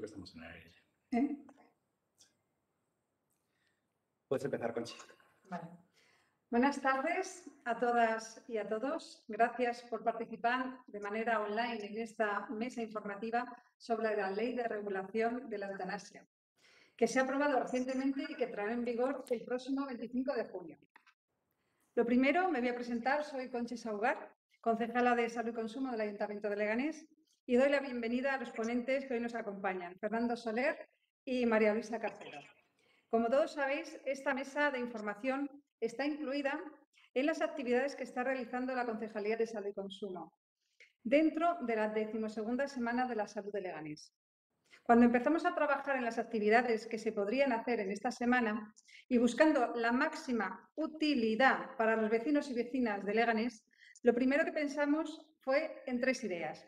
que estamos en la ley. Puedes empezar, Conchi. Vale. Buenas tardes a todas y a todos. Gracias por participar de manera online en esta mesa informativa sobre la Ley de Regulación de la Eutanasia, que se ha aprobado recientemente y que entrará en vigor el próximo 25 de junio. Lo primero, me voy a presentar. Soy Conchi Esa, concejala de Salud y Consumo del Ayuntamiento de Leganés, y doy la bienvenida a los ponentes que hoy nos acompañan, Fernando Soler y María Luisa Carcedo. Como todos sabéis, esta mesa de información está incluida en las actividades que está realizando la Concejalía de Salud y Consumo dentro de la 12ª Semana de la Salud de Leganés. Cuando empezamos a trabajar en las actividades que se podrían hacer en esta semana y buscando la máxima utilidad para los vecinos y vecinas de Leganés, lo primero que pensamos fue en tres ideas.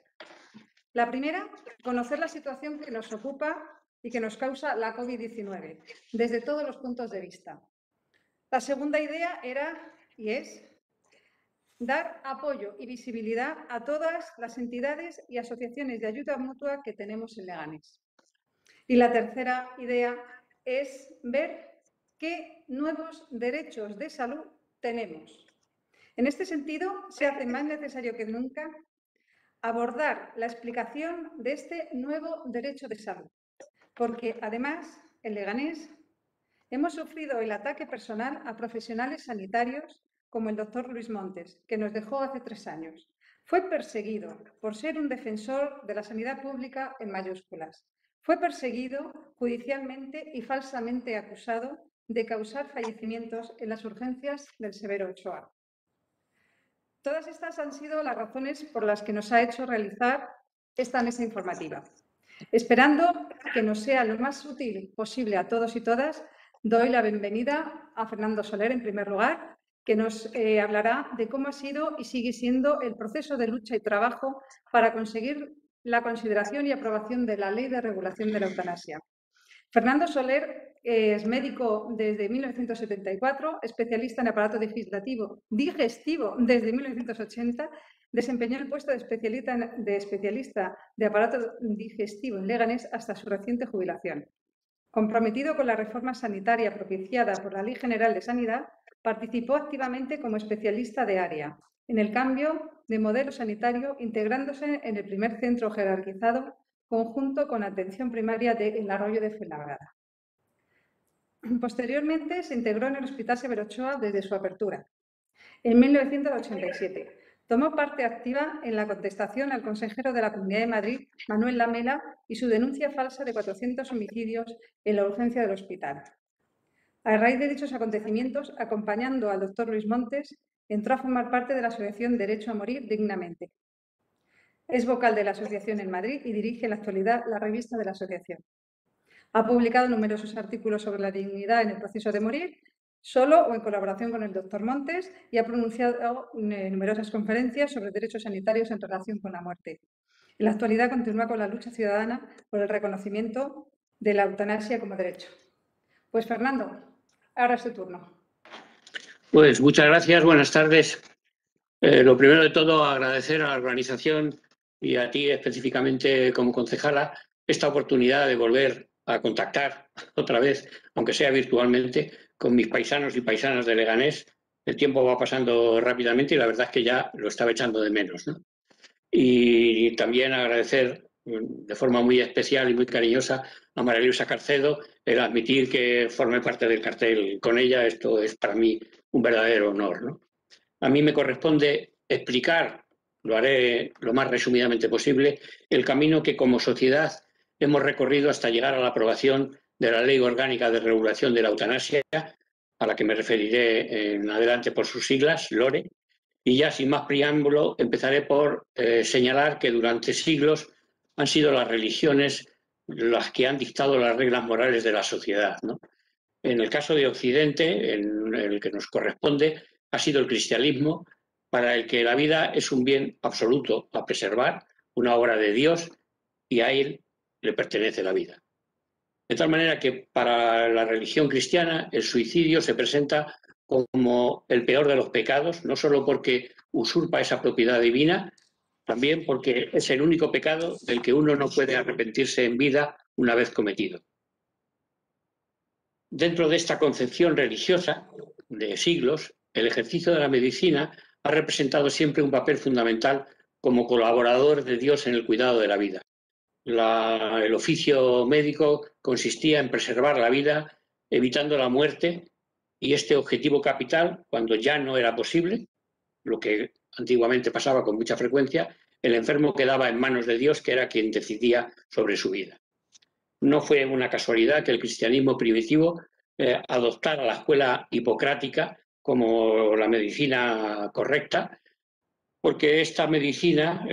La primera, conocer la situación que nos ocupa y que nos causa la COVID-19, desde todos los puntos de vista. La segunda idea era, y es, dar apoyo y visibilidad a todas las entidades y asociaciones de ayuda mutua que tenemos en Leganés. Y la tercera idea es ver qué nuevos derechos de salud tenemos. En este sentido, se hace más necesario que nunca abordar la explicación de este nuevo derecho de salud, porque además en Leganés hemos sufrido el ataque personal a profesionales sanitarios como el doctor Luis Montes, que nos dejó hace 3 años. Fue perseguido por ser un defensor de la sanidad pública en mayúsculas. Fue perseguido judicialmente y falsamente acusado de causar fallecimientos en las urgencias del Severo Ochoa. Todas estas han sido las razones por las que nos ha hecho realizar esta mesa informativa. Esperando que nos sea lo más útil posible a todos y todas, doy la bienvenida a Fernando Soler, en primer lugar, que nos hablará de cómo ha sido y sigue siendo el proceso de lucha y trabajo para conseguir la consideración y aprobación de la Ley de Regulación de la Eutanasia. Fernando Soler es médico desde 1974, especialista en aparato digestivo desde 1980, desempeñó el puesto de especialista de aparato digestivo en Leganés hasta su reciente jubilación. Comprometido con la reforma sanitaria propiciada por la Ley General de Sanidad, participó activamente como especialista de área en el cambio de modelo sanitario, integrándose en el primer centro jerarquizado conjunto con atención primaria de El Arroyo de Fuenlabrada. Posteriormente se integró en el Hospital Severo Ochoa desde su apertura. En 1987 tomó parte activa en la contestación al consejero de la Comunidad de Madrid, Manuel Lamela, y su denuncia falsa de 400 homicidios en la urgencia del hospital. A raíz de dichos acontecimientos, acompañando al doctor Luis Montes, entró a formar parte de la Asociación Derecho a Morir Dignamente. Es vocal de la asociación en Madrid y dirige en la actualidad la revista de la asociación. Ha publicado numerosos artículos sobre la dignidad en el proceso de morir, solo o en colaboración con el doctor Montes, y ha pronunciado numerosas conferencias sobre derechos sanitarios en relación con la muerte. En la actualidad continúa con la lucha ciudadana por el reconocimiento de la eutanasia como derecho. Pues Fernando, ahora es tu turno. Pues muchas gracias, buenas tardes. Lo primero de todo, agradecer a la organización y a ti específicamente como concejala esta oportunidad de volver a contactar otra vez, aunque sea virtualmente, con mis paisanos y paisanas de Leganés. El tiempo va pasando rápidamente y la verdad es que ya lo estaba echando de menos, ¿no? Y también agradecer de forma muy especial y muy cariñosa a María Luisa Carcedo el admitir que formé parte del cartel con ella. Esto es para mí un verdadero honor, ¿no? A mí me corresponde explicar, lo haré lo más resumidamente posible, el camino que como sociedad hemos recorrido hasta llegar a la aprobación de la Ley Orgánica de Regulación de la Eutanasia, a la que me referiré en adelante por sus siglas, LORE, y ya sin más preámbulo empezaré por señalar que durante siglos han sido las religiones las que han dictado las reglas morales de la sociedad, ¿no? En el caso de Occidente, en el que nos corresponde, ha sido el cristianismo, para el que la vida es un bien absoluto a preservar, una obra de Dios, y a él le pertenece la vida. De tal manera que para la religión cristiana el suicidio se presenta como el peor de los pecados, no solo porque usurpa esa propiedad divina, también porque es el único pecado del que uno no puede arrepentirse en vida una vez cometido. Dentro de esta concepción religiosa de siglos, el ejercicio de la medicina ha representado siempre un papel fundamental como colaborador de Dios en el cuidado de la vida. El oficio médico consistía en preservar la vida, evitando la muerte, y este objetivo capital, cuando ya no era posible, lo que antiguamente pasaba con mucha frecuencia, el enfermo quedaba en manos de Dios, que era quien decidía sobre su vida. No fue una casualidad que el cristianismo primitivo adoptara la escuela hipocrática como la medicina correcta, porque esta medicina,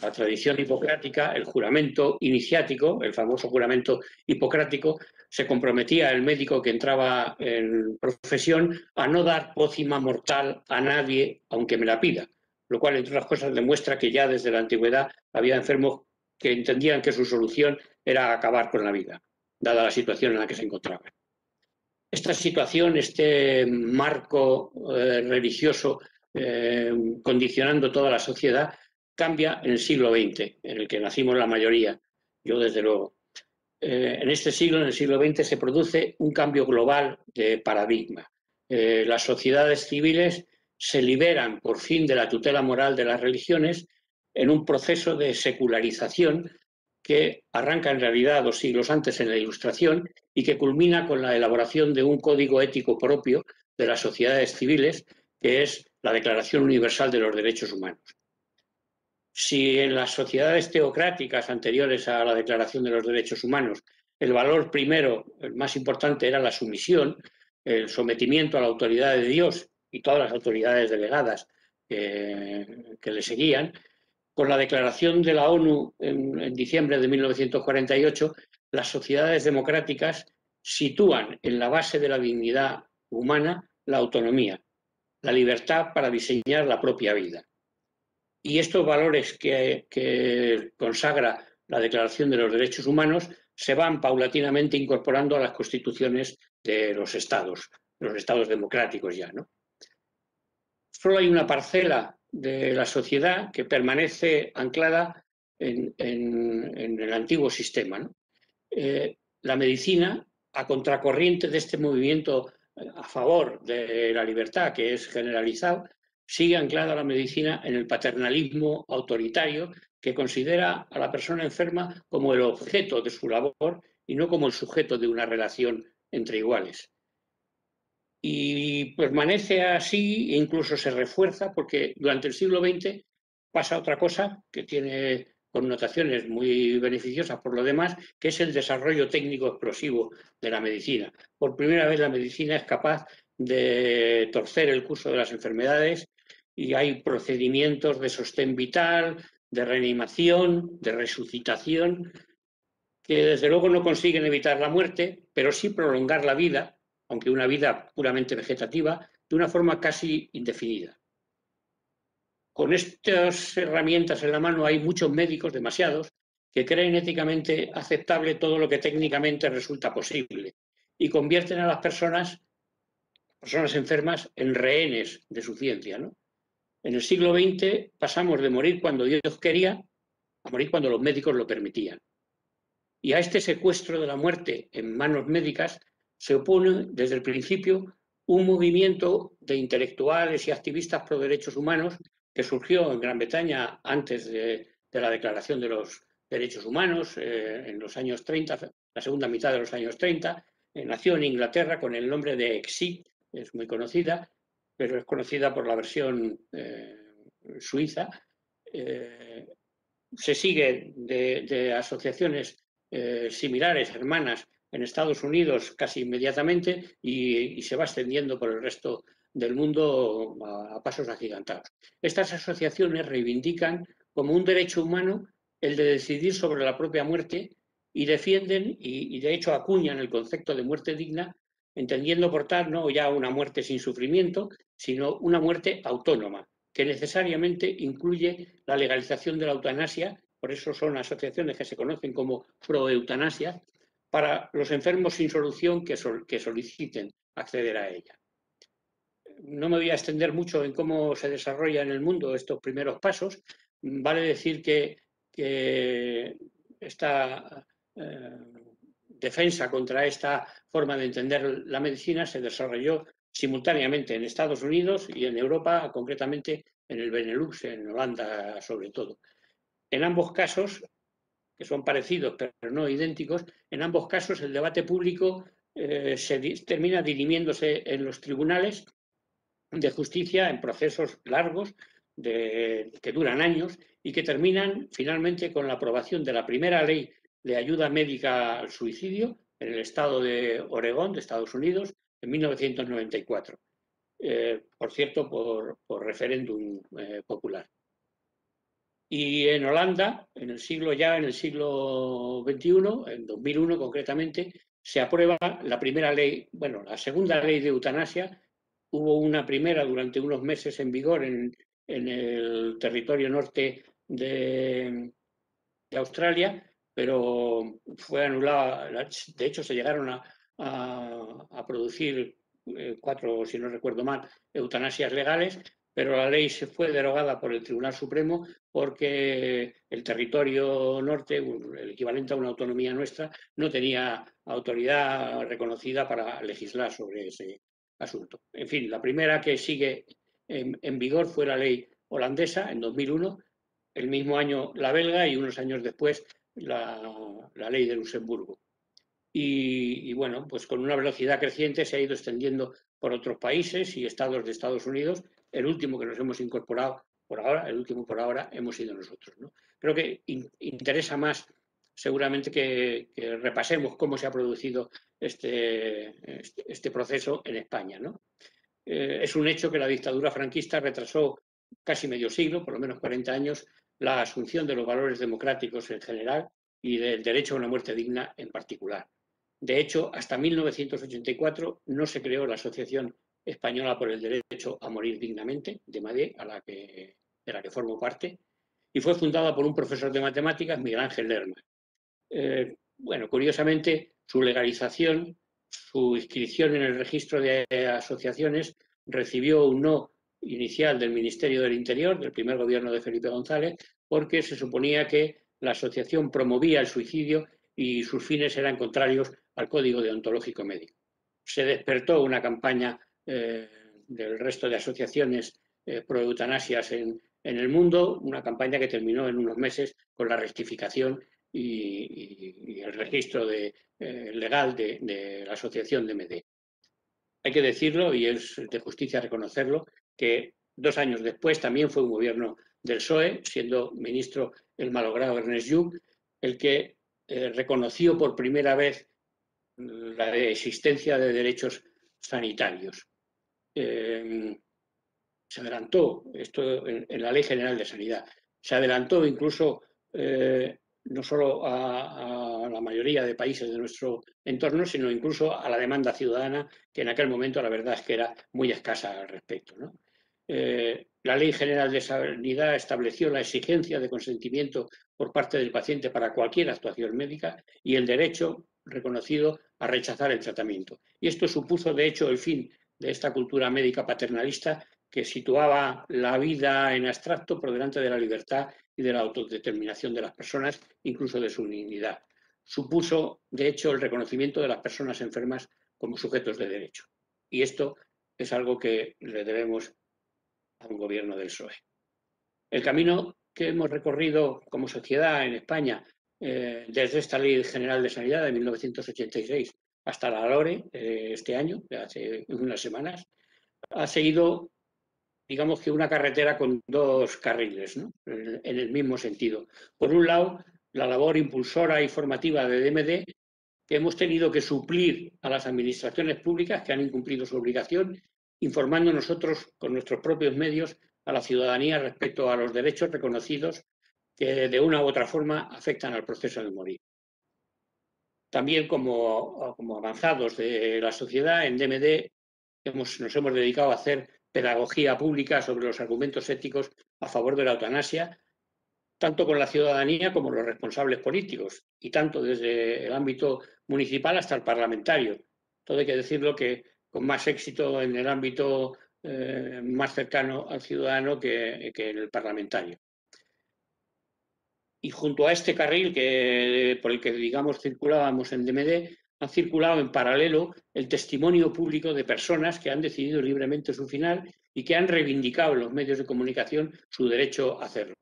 la tradición hipocrática, el juramento iniciático, el famoso juramento hipocrático, se comprometía el médico que entraba en profesión a no dar pócima mortal a nadie, aunque me la pida, lo cual, entre otras cosas, demuestra que ya desde la antigüedad había enfermos que entendían que su solución era acabar con la vida, dada la situación en la que se encontraban. Esta situación, este marco religioso, condicionando toda la sociedad, cambia en el siglo XX, en el que nacimos la mayoría, yo desde luego. En este siglo, en el siglo XX, se produce un cambio global de paradigma. Las sociedades civiles se liberan por fin de la tutela moral de las religiones en un proceso de secularización que arranca en realidad 2 siglos antes en la Ilustración y que culmina con la elaboración de un código ético propio de las sociedades civiles, que es la Declaración Universal de los Derechos Humanos. Si en las sociedades teocráticas anteriores a la Declaración de los Derechos Humanos el valor primero, el más importante, era la sumisión, el sometimiento a la autoridad de Dios y todas las autoridades delegadas que le seguían, con la declaración de la ONU en diciembre de 1948, las sociedades democráticas sitúan en la base de la dignidad humana la autonomía, la libertad para diseñar la propia vida. Y estos valores que consagra la Declaración de los Derechos Humanos se van paulatinamente incorporando a las constituciones de los estados democráticos ya, ¿no? Solo hay una parcela de la sociedad que permanece anclada en el antiguo sistema, ¿no? La medicina, a contracorriente de este movimiento a favor de la libertad que es generalizado, sigue anclada la medicina en el paternalismo autoritario que considera a la persona enferma como el objeto de su labor y no como el sujeto de una relación entre iguales. Y permanece así e incluso se refuerza porque durante el siglo XX pasa otra cosa que tiene connotaciones muy beneficiosas por lo demás, que es el desarrollo técnico explosivo de la medicina. Por primera vez la medicina es capaz de torcer el curso de las enfermedades y hay procedimientos de sostén vital, de reanimación, de resucitación, que desde luego no consiguen evitar la muerte, pero sí prolongar la vida, aunque una vida puramente vegetativa, de una forma casi indefinida. Con estas herramientas en la mano hay muchos médicos, demasiados, que creen éticamente aceptable todo lo que técnicamente resulta posible y convierten a las personas enfermas en rehenes de su ciencia, ¿no? En el siglo XX pasamos de morir cuando Dios quería a morir cuando los médicos lo permitían. Y a este secuestro de la muerte en manos médicas se opone desde el principio un movimiento de intelectuales y activistas pro derechos humanos que surgió en Gran Bretaña antes de la Declaración de los Derechos Humanos, en los años 30, la segunda mitad de los años 30, nació en Inglaterra con el nombre de EXIT, es muy conocida, pero es conocida por la versión suiza. Se sigue de asociaciones similares, hermanas, en Estados Unidos casi inmediatamente y se va extendiendo por el resto del mundo a pasos agigantados. Estas asociaciones reivindican como un derecho humano el de decidir sobre la propia muerte y defienden y de hecho acuñan el concepto de muerte digna, entendiendo por tal no ya una muerte sin sufrimiento, sino una muerte autónoma, que necesariamente incluye la legalización de la eutanasia, por eso son asociaciones que se conocen como pro-eutanasia, para los enfermos sin solución que soliciten acceder a ella. No me voy a extender mucho en cómo se desarrolla en el mundo estos primeros pasos. Vale decir que esta defensa contra esta forma de entender la medicina se desarrolló simultáneamente en Estados Unidos y en Europa, concretamente en el Benelux, en Holanda sobre todo. En ambos casos, que son parecidos pero no idénticos, en ambos casos el debate público termina dirimiéndose en los tribunales de justicia en procesos largos que duran años y que terminan finalmente con la aprobación de la primera ley de ayuda médica al suicidio en el estado de Oregón, de Estados Unidos, en 1994. Por cierto, por referéndum popular. Y en Holanda, en el siglo XXI, en 2001 concretamente, se aprueba la primera ley, bueno, la segunda ley de eutanasia. Hubo una primera durante unos meses en vigor en el territorio norte de Australia, pero fue anulada. De hecho, se llegaron a producir cuatro, si no recuerdo mal, eutanasias legales, pero la ley se fue derogada por el Tribunal Supremo porque el territorio norte, el equivalente a una autonomía nuestra, no tenía autoridad reconocida para legislar sobre ese asunto. En fin, la primera que sigue en vigor fue la ley holandesa en 2001, el mismo año la belga y unos años después la ley de Luxemburgo. Y bueno, pues con una velocidad creciente se ha ido extendiendo por otros países y estados de Estados Unidos. El último que nos hemos incorporado por ahora, hemos sido nosotros, ¿no? Creo que interesa más seguramente que repasemos cómo se ha producido este proceso en España, ¿no? Es un hecho que la dictadura franquista retrasó casi medio siglo, por lo menos 40 años, la asunción de los valores democráticos en general y del derecho a una muerte digna en particular. De hecho, hasta 1984 no se creó la Asociación Española por el Derecho a Morir Dignamente de Madrid, de la que formo parte, y fue fundada por un profesor de matemáticas, Miguel Ángel Lerma. Bueno, curiosamente, su legalización, su inscripción en el registro de asociaciones, recibió un no inicial del Ministerio del Interior, del primer gobierno de Felipe González, porque se suponía que la asociación promovía el suicidio y sus fines eran contrarios al Código Deontológico Médico. Se despertó una campaña del resto de asociaciones pro-eutanasias en el mundo, una campaña que terminó en unos meses con la rectificación y el registro legal de la Asociación de MD. Hay que decirlo, y es de justicia reconocerlo, que 2 años después también fue un gobierno del PSOE, siendo ministro el malogrado Ernest Lluch, el que reconoció por primera vez la existencia de derechos sanitarios. Se adelantó esto en la Ley General de Sanidad. Se adelantó incluso no solo a la mayoría de países de nuestro entorno, sino incluso a la demanda ciudadana, que en aquel momento la verdad es que era muy escasa al respecto, ¿no? La Ley General de Sanidad estableció la exigencia de consentimiento por parte del paciente para cualquier actuación médica y el derecho reconocido a rechazar el tratamiento. Y esto supuso, de hecho, el fin de esta cultura médica paternalista que situaba la vida en abstracto por delante de la libertad y de la autodeterminación de las personas, incluso de su dignidad. Supuso, de hecho, el reconocimiento de las personas enfermas como sujetos de derecho. Y esto es algo que le debemos a un gobierno del PSOE. El camino que hemos recorrido como sociedad en España, desde esta Ley General de Sanidad de 1986 hasta la LORE este año, hace unas semanas, ha seguido, digamos, que una carretera con 2 carriles, ¿no? En el mismo sentido. Por un lado, la labor impulsora y formativa de DMD, que hemos tenido que suplir a las administraciones públicas que han incumplido su obligación, informando nosotros con nuestros propios medios a la ciudadanía respecto a los derechos reconocidos que de una u otra forma afectan al proceso de morir. También como avanzados de la sociedad, en DMD nos hemos dedicado a hacer pedagogía pública sobre los argumentos éticos a favor de la eutanasia, tanto con la ciudadanía como los responsables políticos, y tanto desde el ámbito municipal hasta el parlamentario. Todo hay que decirlo que con más éxito en el ámbito más cercano al ciudadano que en el parlamentario. Y junto a este carril que, por el que, digamos, circulábamos en DMD, ha circulado en paralelo el testimonio público de personas que han decidido libremente su final y que han reivindicado en los medios de comunicación su derecho a hacerlo.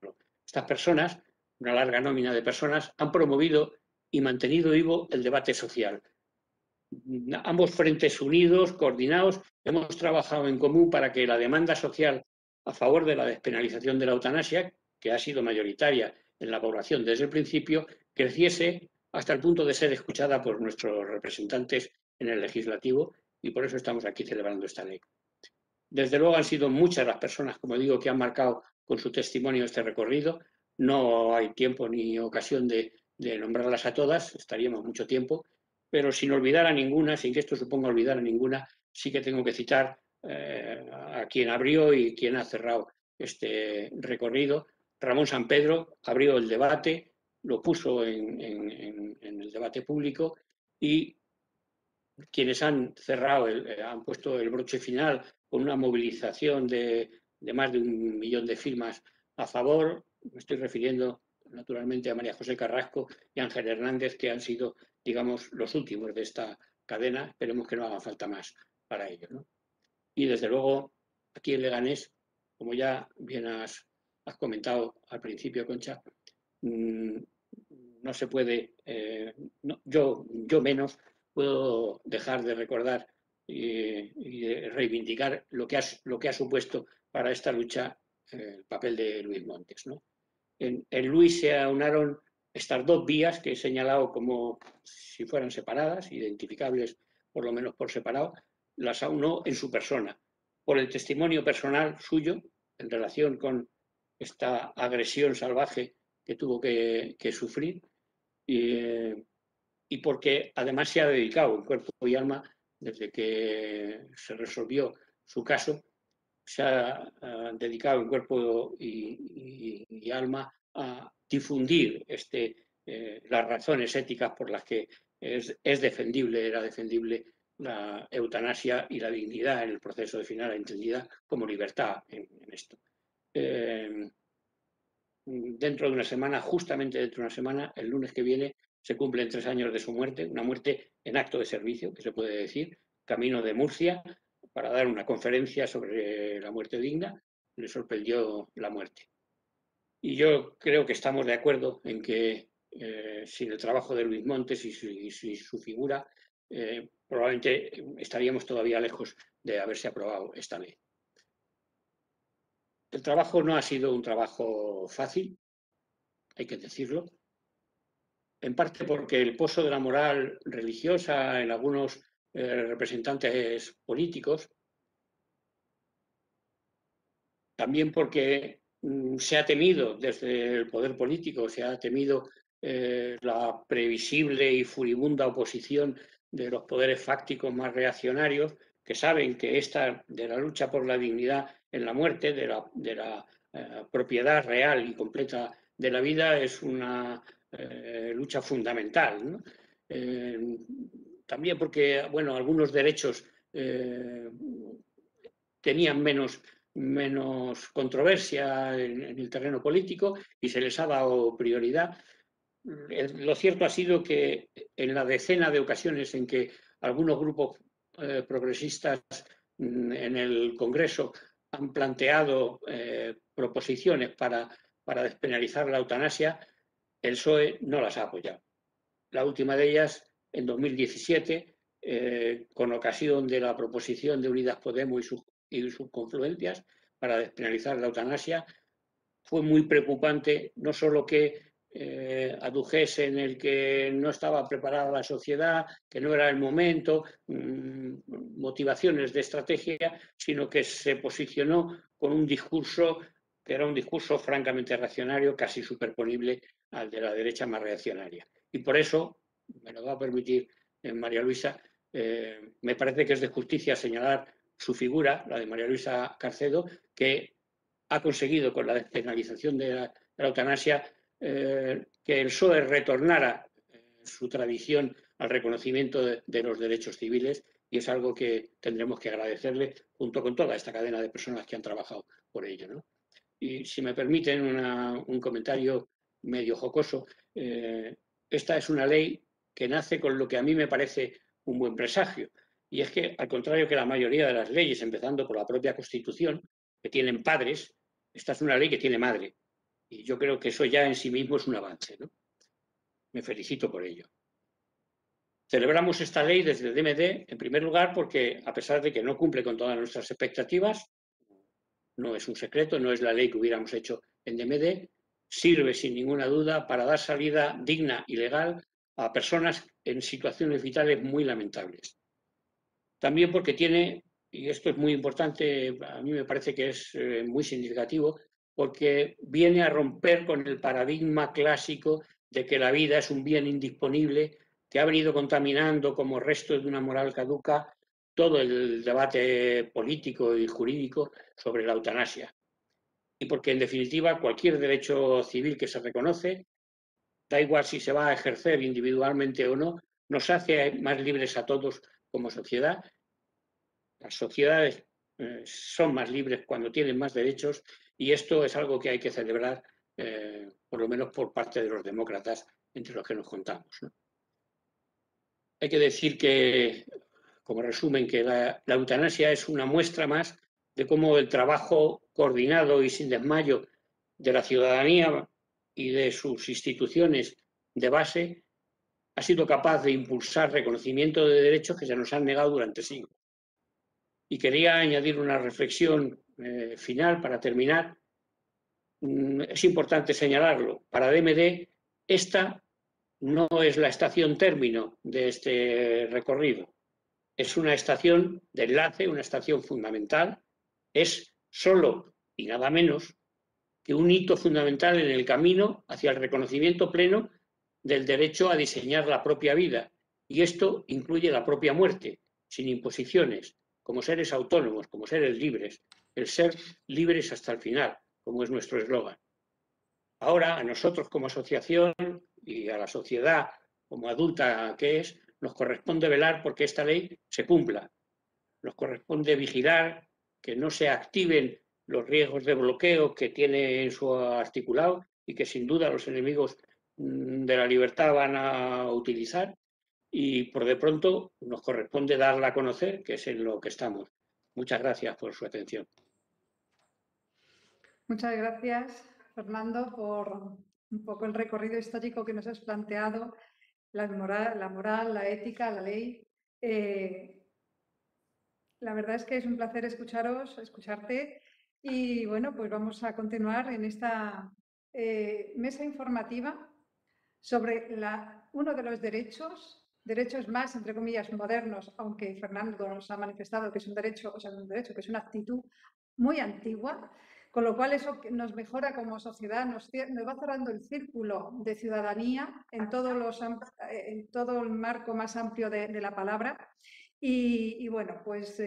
Estas personas, una larga nómina de personas, han promovido y mantenido vivo el debate social. Ambos frentes unidos, coordinados, hemos trabajado en común para que la demanda social a favor de la despenalización de la eutanasia, que ha sido mayoritaria en la población desde el principio, creciese hasta el punto de ser escuchada por nuestros representantes en el legislativo, y por eso estamos aquí celebrando esta ley. Desde luego han sido muchas las personas, como digo, que han marcado con su testimonio este recorrido. No hay tiempo ni ocasión de nombrarlas a todas, estaríamos mucho tiempo, pero sin olvidar a ninguna, sin que esto suponga olvidar a ninguna, sí que tengo que citar a quien abrió y quien ha cerrado este recorrido. Ramón San Pedro abrió el debate, lo puso en el debate público, y quienes han cerrado, han puesto el broche final con una movilización de más de 1 millón de firmas a favor. Me estoy refiriendo naturalmente a María José Carrasco y Ángel Hernández, que han sido, digamos, los últimos de esta cadena. Esperemos que no haga falta más para ello, ¿no? Y desde luego, aquí en Leganés, como ya bien has comentado al principio, Concha, no se puede, yo menos, puedo dejar de recordar y de reivindicar lo que ha supuesto para esta lucha el papel de Luis Montes, ¿no? En Luis se aunaron estas dos vías que he señalado como si fueran separadas, identificables por lo menos por separado, las aunó en su persona, por el testimonio personal suyo en relación con esta agresión salvaje que tuvo que sufrir, y porque además se ha dedicado en cuerpo y alma, desde que se resolvió su caso, se ha dedicado en cuerpo y alma a difundir las razones éticas por las que era defendible la eutanasia y la dignidad en el proceso de final, entendida como libertad en esto. Dentro de una semana, justamente dentro de una semana, el lunes que viene, se cumplen 3 años de su muerte, una muerte en acto de servicio, que se puede decir, camino de Murcia, para dar una conferencia sobre la muerte digna. Le sorprendió la muerte. Y yo creo que estamos de acuerdo en que sin el trabajo de Luis Montes y su figura, probablemente estaríamos todavía lejos de haberse aprobado esta ley. El trabajo no ha sido un trabajo fácil, hay que decirlo, en parte porque el pozo de la moral religiosa en algunos representantes políticos, también porque se ha temido desde el poder político, se ha temido la previsible y furibunda oposición de los poderes fácticos más reaccionarios, que saben que esta de la lucha por la dignidad en la muerte, de la propiedad real y completa de la vida, es una lucha fundamental, ¿no? También porque, bueno, algunos derechos tenían menos controversia en el terreno político y se les ha dado prioridad. Lo cierto ha sido que en la decena de ocasiones en que algunos grupos progresistas en el Congreso han planteado proposiciones para despenalizar la eutanasia, el PSOE no las ha apoyado. La última de ellas, en 2017, con ocasión de la proposición de Unidas Podemos y sus confluencias para despenalizar la eutanasia, fue muy preocupante no solo que adujesen en el que no estaba preparada la sociedad, que no era el momento, motivaciones de estrategia, sino que se posicionó con un discurso que era un discurso francamente reaccionario, casi superponible al de la derecha más reaccionaria. Y por eso, me lo va a permitir María Luisa, me parece que es de justicia señalar su figura, la de María Luisa Carcedo, que ha conseguido con la despenalización de la eutanasia que el PSOE retornara su tradición al reconocimiento de los derechos civiles, y es algo que tendremos que agradecerle junto con toda esta cadena de personas que han trabajado por ello, ¿no? Y si me permiten un comentario medio jocoso, esta es una ley que nace con lo que a mí me parece un buen presagio. Y es que, al contrario que la mayoría de las leyes, empezando por la propia Constitución, que tienen padres, esta es una ley que tiene madre. Y yo creo que eso ya en sí mismo es un avance, ¿no? Me felicito por ello. Celebramos esta ley desde el DMD, en primer lugar, porque a pesar de que no cumple con todas nuestras expectativas, no es un secreto, no es la ley que hubiéramos hecho en DMD, sirve sin ninguna duda para dar salida digna y legal a personas en situaciones vitales muy lamentables. También porque tiene, y esto es muy importante, a mí me parece que es muy significativo, porque viene a romper con el paradigma clásico de que la vida es un bien indisponible, que ha venido contaminando como resto de una moral caduca todo el debate político y jurídico sobre la eutanasia. Y porque, en definitiva, cualquier derecho civil que se reconoce, da igual si se va a ejercer individualmente o no, nos hace más libres a todos como sociedad. Las sociedades son más libres cuando tienen más derechos, y esto es algo que hay que celebrar, por lo menos por parte de los demócratas, entre los que nos contamos, ¿no? Hay que decir que, como resumen, que la eutanasia es una muestra más de cómo el trabajo coordinado y sin desmayo de la ciudadanía y de sus instituciones de base ha sido capaz de impulsar reconocimiento de derechos que se nos han negado durante siglos. Y quería añadir una reflexión final para terminar. Es importante señalarlo. Para DMD, esta no es la estación término de este recorrido. Es una estación de enlace, una estación fundamental. Es solo y nada menos que un hito fundamental en el camino hacia el reconocimiento pleno del derecho a diseñar la propia vida. Y esto incluye la propia muerte, sin imposiciones, como seres autónomos, como seres libres. El ser libres hasta el final, como es nuestro eslogan. Ahora, a nosotros como asociación y a la sociedad como adulta que es, nos corresponde velar porque esta ley se cumpla. Nos corresponde vigilar que no se activen los riesgos de bloqueo que tiene en su articulado y que sin duda los enemigos de la libertad van a utilizar, y por de pronto nos corresponde darla a conocer, que es en lo que estamos. Muchas gracias por su atención. Muchas gracias, Fernando, por un poco el recorrido histórico que nos has planteado, la moral, la ética, la ley. La verdad es que es un placer escucharte y bueno, pues vamos a continuar en esta mesa informativa sobre uno de los derechos más, entre comillas, modernos, aunque Fernando nos ha manifestado que es un derecho, que es una actitud muy antigua, con lo cual eso nos mejora como sociedad, nos va cerrando el círculo de ciudadanía en todo el marco más amplio de la palabra. Y bueno, pues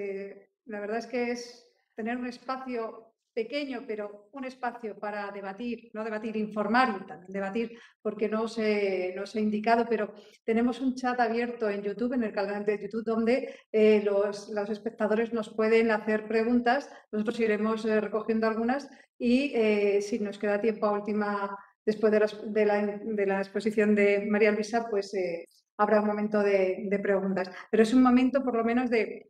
la verdad es que es tener un espacio pequeño, pero un espacio para debatir, no debatir, informar y también debatir, porque no os he indicado, pero tenemos un chat abierto en YouTube, en el canal de YouTube, donde los espectadores nos pueden hacer preguntas. Nosotros iremos recogiendo algunas y si nos queda tiempo a última, después de la exposición de María Luisa, pues habrá un momento de preguntas. Pero es un momento por lo menos de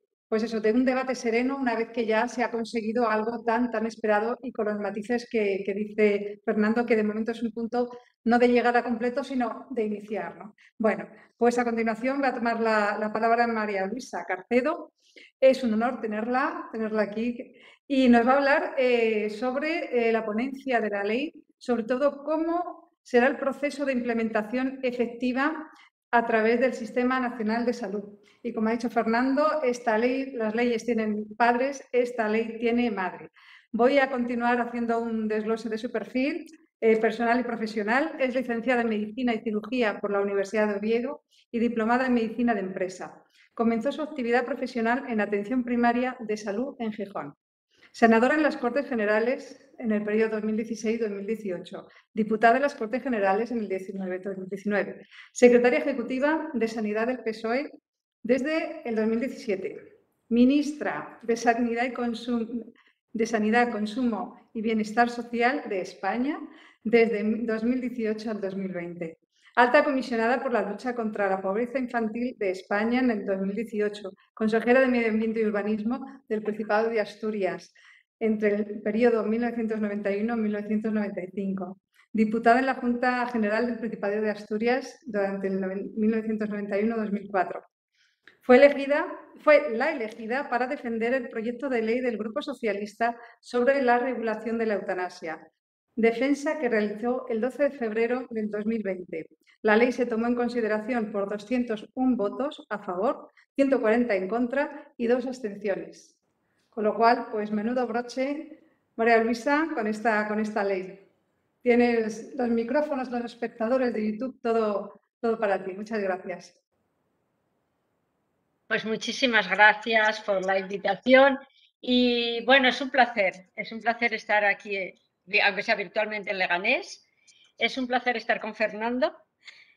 un debate sereno, una vez que ya se ha conseguido algo tan esperado y con los matices que dice Fernando, que de momento es un punto no de llegar a completo, sino de iniciar, ¿no? Bueno, pues a continuación va a tomar la palabra María Luisa Carcedo. Es un honor tenerla aquí y nos va a hablar sobre la ponencia de la ley, sobre todo cómo será el proceso de implementación efectiva a través del Sistema Nacional de Salud. Y como ha dicho Fernando, las leyes tienen padres, esta ley tiene madre. Voy a continuar haciendo un desglose de su perfil personal y profesional. Es licenciada en Medicina y Cirugía por la Universidad de Oviedo y diplomada en Medicina de Empresa. Comenzó su actividad profesional en Atención Primaria de Salud en Gijón. Senadora en las Cortes Generales en el periodo 2016-2018, diputada en las Cortes Generales en el 19-2019, secretaria ejecutiva de Sanidad del PSOE desde el 2017, ministra de Sanidad, Consumo y Bienestar Social de España, desde 2018 al 2020. Alta comisionada por la lucha contra la pobreza infantil de España en el 2018, consejera de Medio Ambiente y Urbanismo del Principado de Asturias entre el periodo 1991-1995, diputada en la Junta General del Principado de Asturias durante el 1991-2004. Fue la elegida para defender el proyecto de ley del Grupo Socialista sobre la regulación de la eutanasia, defensa que realizó el 12 de febrero del 2020. La ley se tomó en consideración por 201 votos a favor, 140 en contra y 2 abstenciones. Con lo cual, pues menudo broche, María Luisa, con esta ley. Tienes los micrófonos, los espectadores de YouTube, todo para ti. Muchas gracias. Pues muchísimas gracias por la invitación y bueno, es un placer estar aquí, aunque sea virtualmente en Leganés. Es un placer estar con Fernando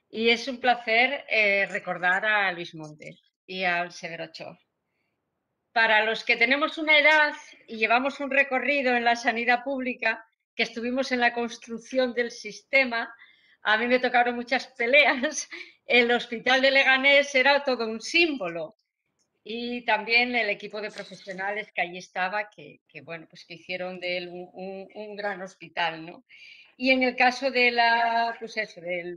y es un placer recordar a Luis Montes y al Severo Ochoa. Para los que tenemos una edad y llevamos un recorrido en la sanidad pública, que estuvimos en la construcción del sistema, a mí me tocaron muchas peleas. El hospital de Leganés era todo un símbolo y también el equipo de profesionales que allí estaba, que bueno, pues que hicieron de él un gran hospital, ¿no? Y en el caso de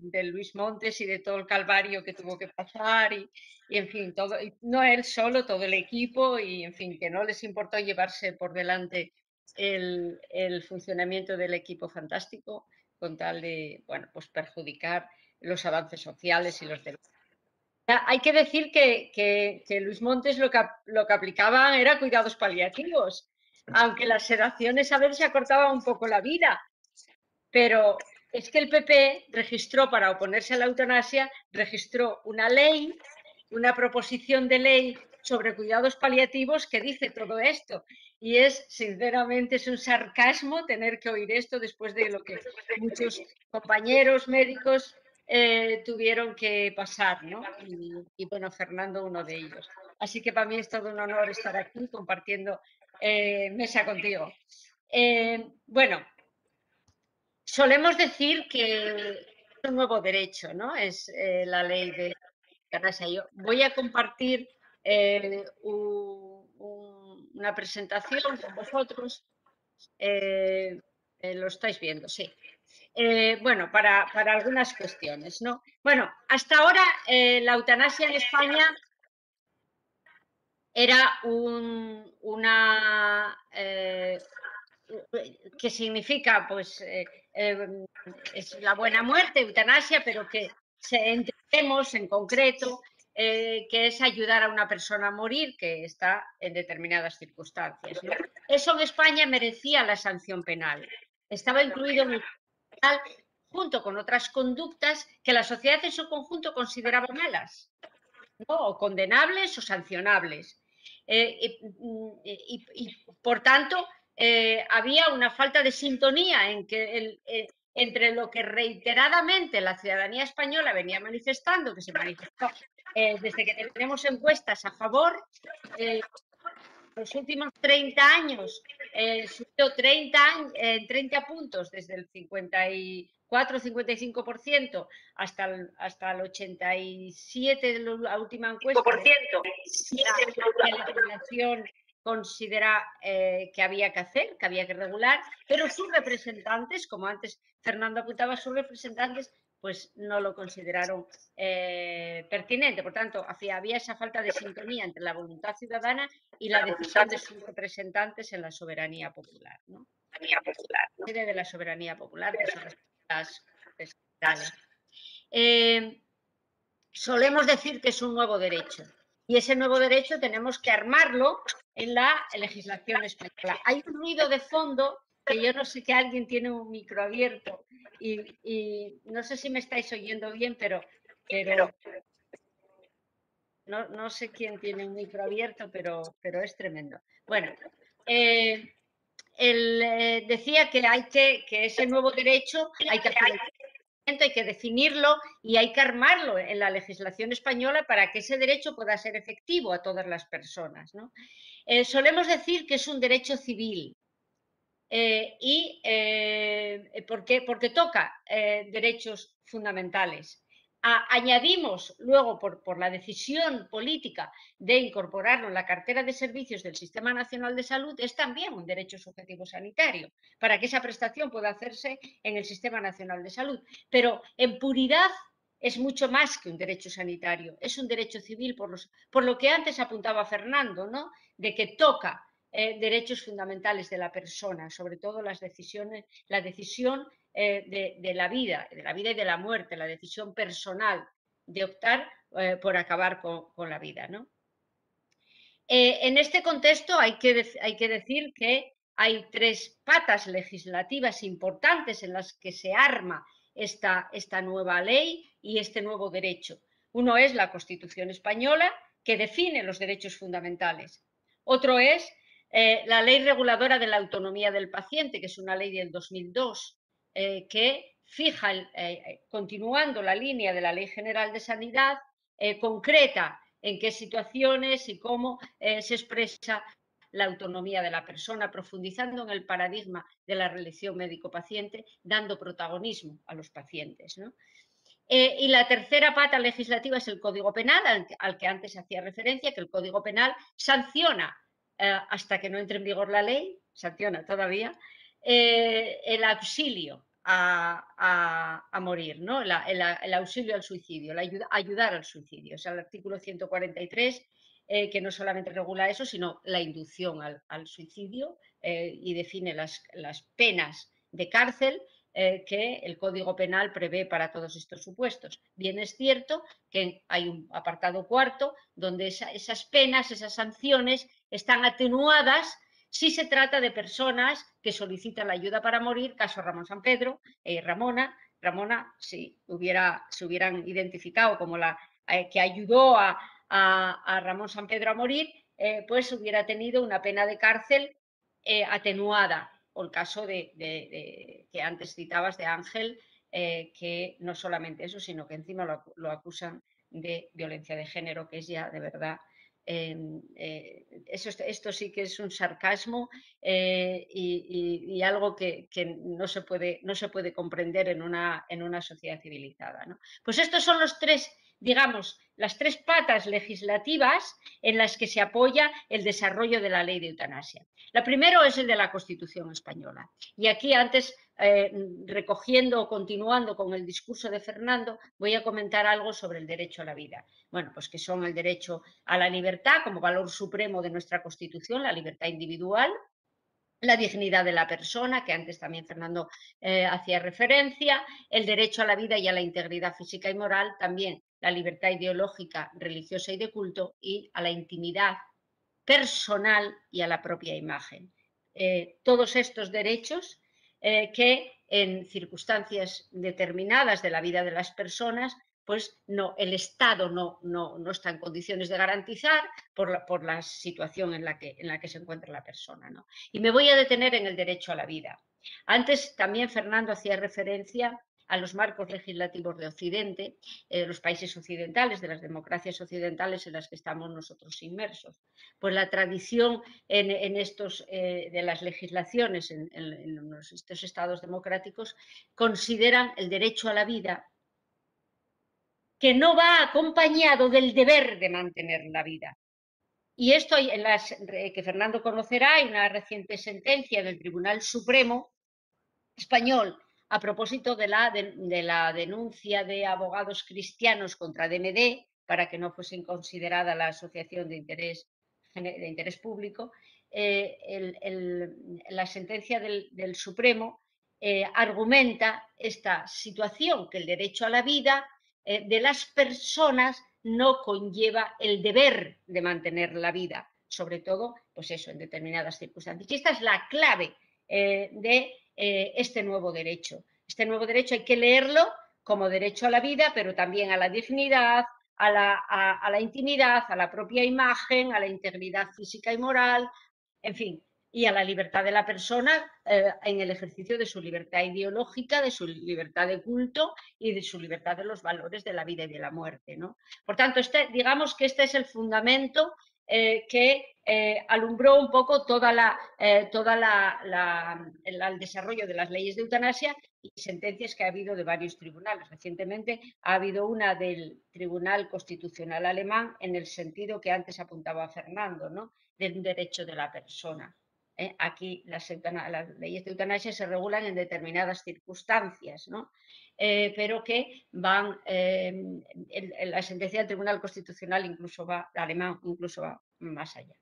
del Luis Montes y de todo el calvario que tuvo que pasar y en fin, todo, y no él solo, todo el equipo y en fin, que no les importó llevarse por delante el funcionamiento del equipo fantástico con tal de, bueno, pues perjudicar los avances sociales y los derechos. Hay que decir que Luis Montes lo que aplicaba era cuidados paliativos, aunque las sedaciones a veces acortaban un poco la vida. Pero es que el PP registró, para oponerse a la eutanasia, registró una ley, una proposición de ley sobre cuidados paliativos que dice todo esto. Y es, sinceramente, es un sarcasmo tener que oír esto después de lo que muchos compañeros médicos tuvieron que pasar, ¿no? Y bueno, Fernando, uno de ellos. Así que para mí es todo un honor estar aquí compartiendo mesa contigo. Bueno, solemos decir que es un nuevo derecho, ¿no? Es la ley de eutanasia. Yo voy a compartir una presentación con vosotros. Lo estáis viendo, sí. Bueno, para algunas cuestiones, ¿no? Bueno, hasta ahora la eutanasia en España era que significa, pues, es la buena muerte, eutanasia, pero que entendemos en concreto que es ayudar a una persona a morir que está en determinadas circunstancias, ¿no? Eso en España merecía la sanción penal. Estaba incluido en el penal junto con otras conductas que la sociedad en su conjunto consideraba malas, ¿no? O condenables o sancionables. Y por tanto, había una falta de sintonía en que entre lo que reiteradamente la ciudadanía española venía manifestando, que se manifestó desde que tenemos encuestas a favor, los últimos 30 años, subió 30 puntos, desde el 54-55% hasta el 87% de la última encuesta. La población considera que había que regular, pero sus representantes, como antes Fernando apuntaba, sus representantes pues no lo consideraron pertinente. Por tanto, había esa falta de sintonía entre la voluntad ciudadana y la decisión de sus representantes en la soberanía popular, ¿no? La sede de la soberanía popular, que son las Cortes Generales. Solemos decir que es un nuevo derecho y ese nuevo derecho tenemos que armarlo en la legislación española. Hay un ruido de fondo que yo no sé, que alguien tiene un micro abierto y no sé si me estáis oyendo bien, pero no sé quién tiene un micro abierto, pero es tremendo. Bueno, decía que que ese nuevo derecho hay que definirlo y hay que armarlo en la legislación española para que ese derecho pueda ser efectivo a todas las personas, ¿no? Solemos decir que es un derecho civil. porque toca derechos fundamentales. Añadimos luego, por la decisión política de incorporarlo en la cartera de servicios del Sistema Nacional de Salud, es también un derecho subjetivo sanitario, para que esa prestación pueda hacerse en el Sistema Nacional de Salud. Pero en puridad es mucho más que un derecho sanitario, es un derecho civil, por lo que antes apuntaba Fernando, ¿no?, de que toca derechos fundamentales de la persona, sobre todo las decisiones, la decisión de la vida y de la muerte, la decisión personal de optar por acabar con la vida, ¿no? En este contexto hay que decir que hay tres patas legislativas importantes en las que se arma esta nueva ley y este nuevo derecho. Uno es la Constitución Española, que define los derechos fundamentales. Otro es la Ley Reguladora de la Autonomía del Paciente, que es una ley del 2002, que fija, continuando la línea de la Ley General de Sanidad, concreta en qué situaciones y cómo se expresa la autonomía de la persona, profundizando en el paradigma de la relación médico-paciente, dando protagonismo a los pacientes, ¿no? Y la tercera pata legislativa es el Código Penal, al que antes hacía referencia, que el Código Penal sanciona, hasta que no entre en vigor la ley, sanciona todavía, el auxilio a morir, ¿no? El auxilio al suicidio, ayudar al suicidio. O sea, el artículo 143, que no solamente regula eso, sino la inducción al suicidio, y define las penas de cárcel que el Código Penal prevé para todos estos supuestos. Bien es cierto que hay un apartado cuarto donde esas penas, esas sanciones están atenuadas si se trata de personas que solicitan la ayuda para morir, caso Ramón San Pedro y Ramona, se hubieran identificado como la que ayudó a Ramón San Pedro a morir, pues hubiera tenido una pena de cárcel atenuada. O el caso de que antes citabas de Ángel, que no solamente eso, sino que encima lo acusan de violencia de género, que es ya de verdad... esto sí que es un sarcasmo y algo que no se puede comprender en una sociedad civilizada, ¿no? Pues estos son los tres, digamos, las tres patas legislativas en las que se apoya el desarrollo de la ley de eutanasia. La primera es el de la Constitución Española. Y aquí antes, recogiendo o continuando con el discurso de Fernando, voy a comentar algo sobre el derecho a la vida. Bueno, pues que son el derecho a la libertad como valor supremo de nuestra Constitución, la libertad individual, la dignidad de la persona, que antes también Fernando hacía referencia, el derecho a la vida y a la integridad física y moral, también la libertad ideológica, religiosa y de culto, y a la intimidad personal y a la propia imagen. Todos estos derechos que en circunstancias determinadas de la vida de las personas, pues no, el Estado no está en condiciones de garantizar por la situación en la que se encuentra la persona, ¿no? Y me voy a detener en el derecho a la vida. Antes también Fernando hacía referencia a los marcos legislativos de Occidente, los países occidentales, de las democracias occidentales en las que estamos nosotros inmersos. Pues la tradición de las legislaciones en estos estados democráticos consideran el derecho a la vida que no va acompañado del deber de mantener la vida. Y esto, que Fernando conocerá, hay una reciente sentencia del Tribunal Supremo español a propósito de la denuncia de Abogados Cristianos contra DMD, para que no fuesen considerada la asociación de interés público. La sentencia del Supremo argumenta esta situación, que el derecho a la vida de las personas no conlleva el deber de mantener la vida, sobre todo, pues eso, en determinadas circunstancias. Y esta es la clave de este nuevo derecho. Este nuevo derecho hay que leerlo como derecho a la vida, pero también a la dignidad, a la intimidad, a la propia imagen, a la integridad física y moral, en fin, y a la libertad de la persona en el ejercicio de su libertad ideológica, de su libertad de culto y de su libertad de los valores de la vida y de la muerte, ¿no? Por tanto, digamos que este es el fundamento que alumbró un poco el desarrollo de las leyes de eutanasia y sentencias que ha habido de varios tribunales. Recientemente ha habido una del Tribunal Constitucional alemán en el sentido que antes apuntaba Fernando, ¿no?, de un derecho de la persona. Aquí las leyes de eutanasia se regulan en determinadas circunstancias, ¿no? Pero que van, la sentencia del Tribunal Constitucional incluso va, alemán incluso va más allá.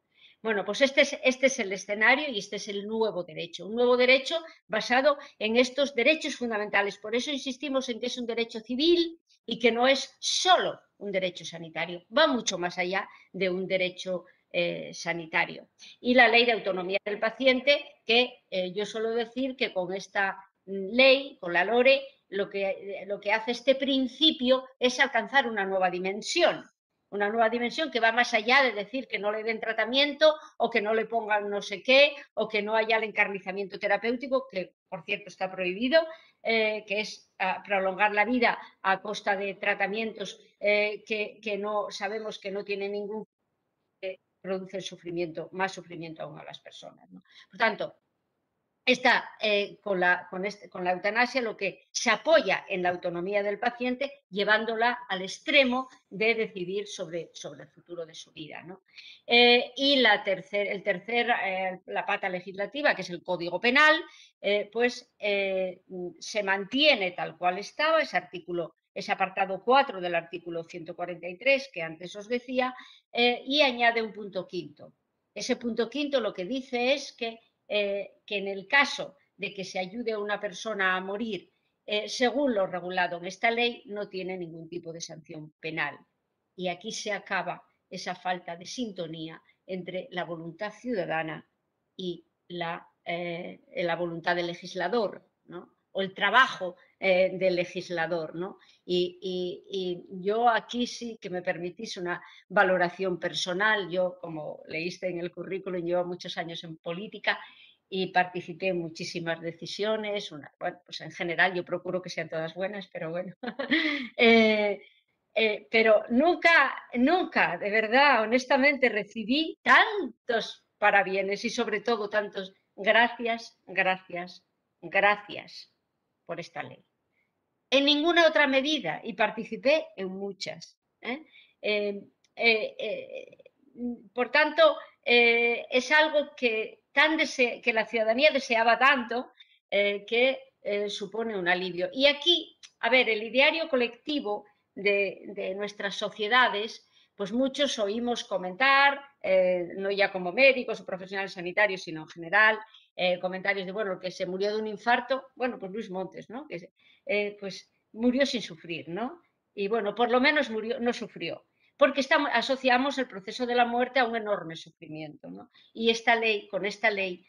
Bueno, pues este es el escenario y este es el nuevo derecho, un nuevo derecho basado en estos derechos fundamentales. Por eso insistimos en que es un derecho civil y que no es solo un derecho sanitario, va mucho más allá de un derecho sanitario. Y la ley de autonomía del paciente, que yo suelo decir que con esta ley, con la LORE, lo que hace este principio es alcanzar una nueva dimensión que va más allá de decir que no le den tratamiento o que no le pongan no sé qué o que no haya el encarnizamiento terapéutico, que por cierto está prohibido, que es prolongar la vida a costa de tratamientos que no sabemos que no tienen ningún produce sufrimiento, más sufrimiento aún a las personas, ¿no? Por tanto, con la eutanasia lo que se apoya en la autonomía del paciente, llevándola al extremo de decidir sobre el futuro de su vida, ¿no? Y la pata legislativa, que es el Código Penal, se mantiene tal cual estaba, ese apartado 4 del artículo 143 que antes os decía, y añade un punto quinto. Ese punto quinto lo que dice es que en el caso de que se ayude a una persona a morir, según lo regulado en esta ley, no tiene ningún tipo de sanción penal. Y aquí se acaba esa falta de sintonía entre la voluntad ciudadana y la voluntad del legislador, ¿no?, o el trabajo del legislador, ¿no? Y yo aquí sí que me permitís una valoración personal. Yo, como leíste en el currículum, llevo muchos años en política y participé en muchísimas decisiones. Bueno, pues en general yo procuro que sean todas buenas, pero bueno. Pero nunca, de verdad, honestamente, recibí tantos parabienes y sobre todo tantos gracias por esta ley. En ninguna otra medida, y participé en muchas. Por tanto, es algo que la ciudadanía deseaba tanto, que supone un alivio. Y aquí, a ver, el ideario colectivo de nuestras sociedades, pues muchos oímos comentar, no ya como médicos o profesionales sanitarios, sino en general, comentarios de, bueno, que se murió de un infarto, bueno, pues Luis Montes, ¿no?, que pues murió sin sufrir, ¿no? Y bueno, por lo menos no sufrió, porque asociamos el proceso de la muerte a un enorme sufrimiento, ¿no? Y con esta ley,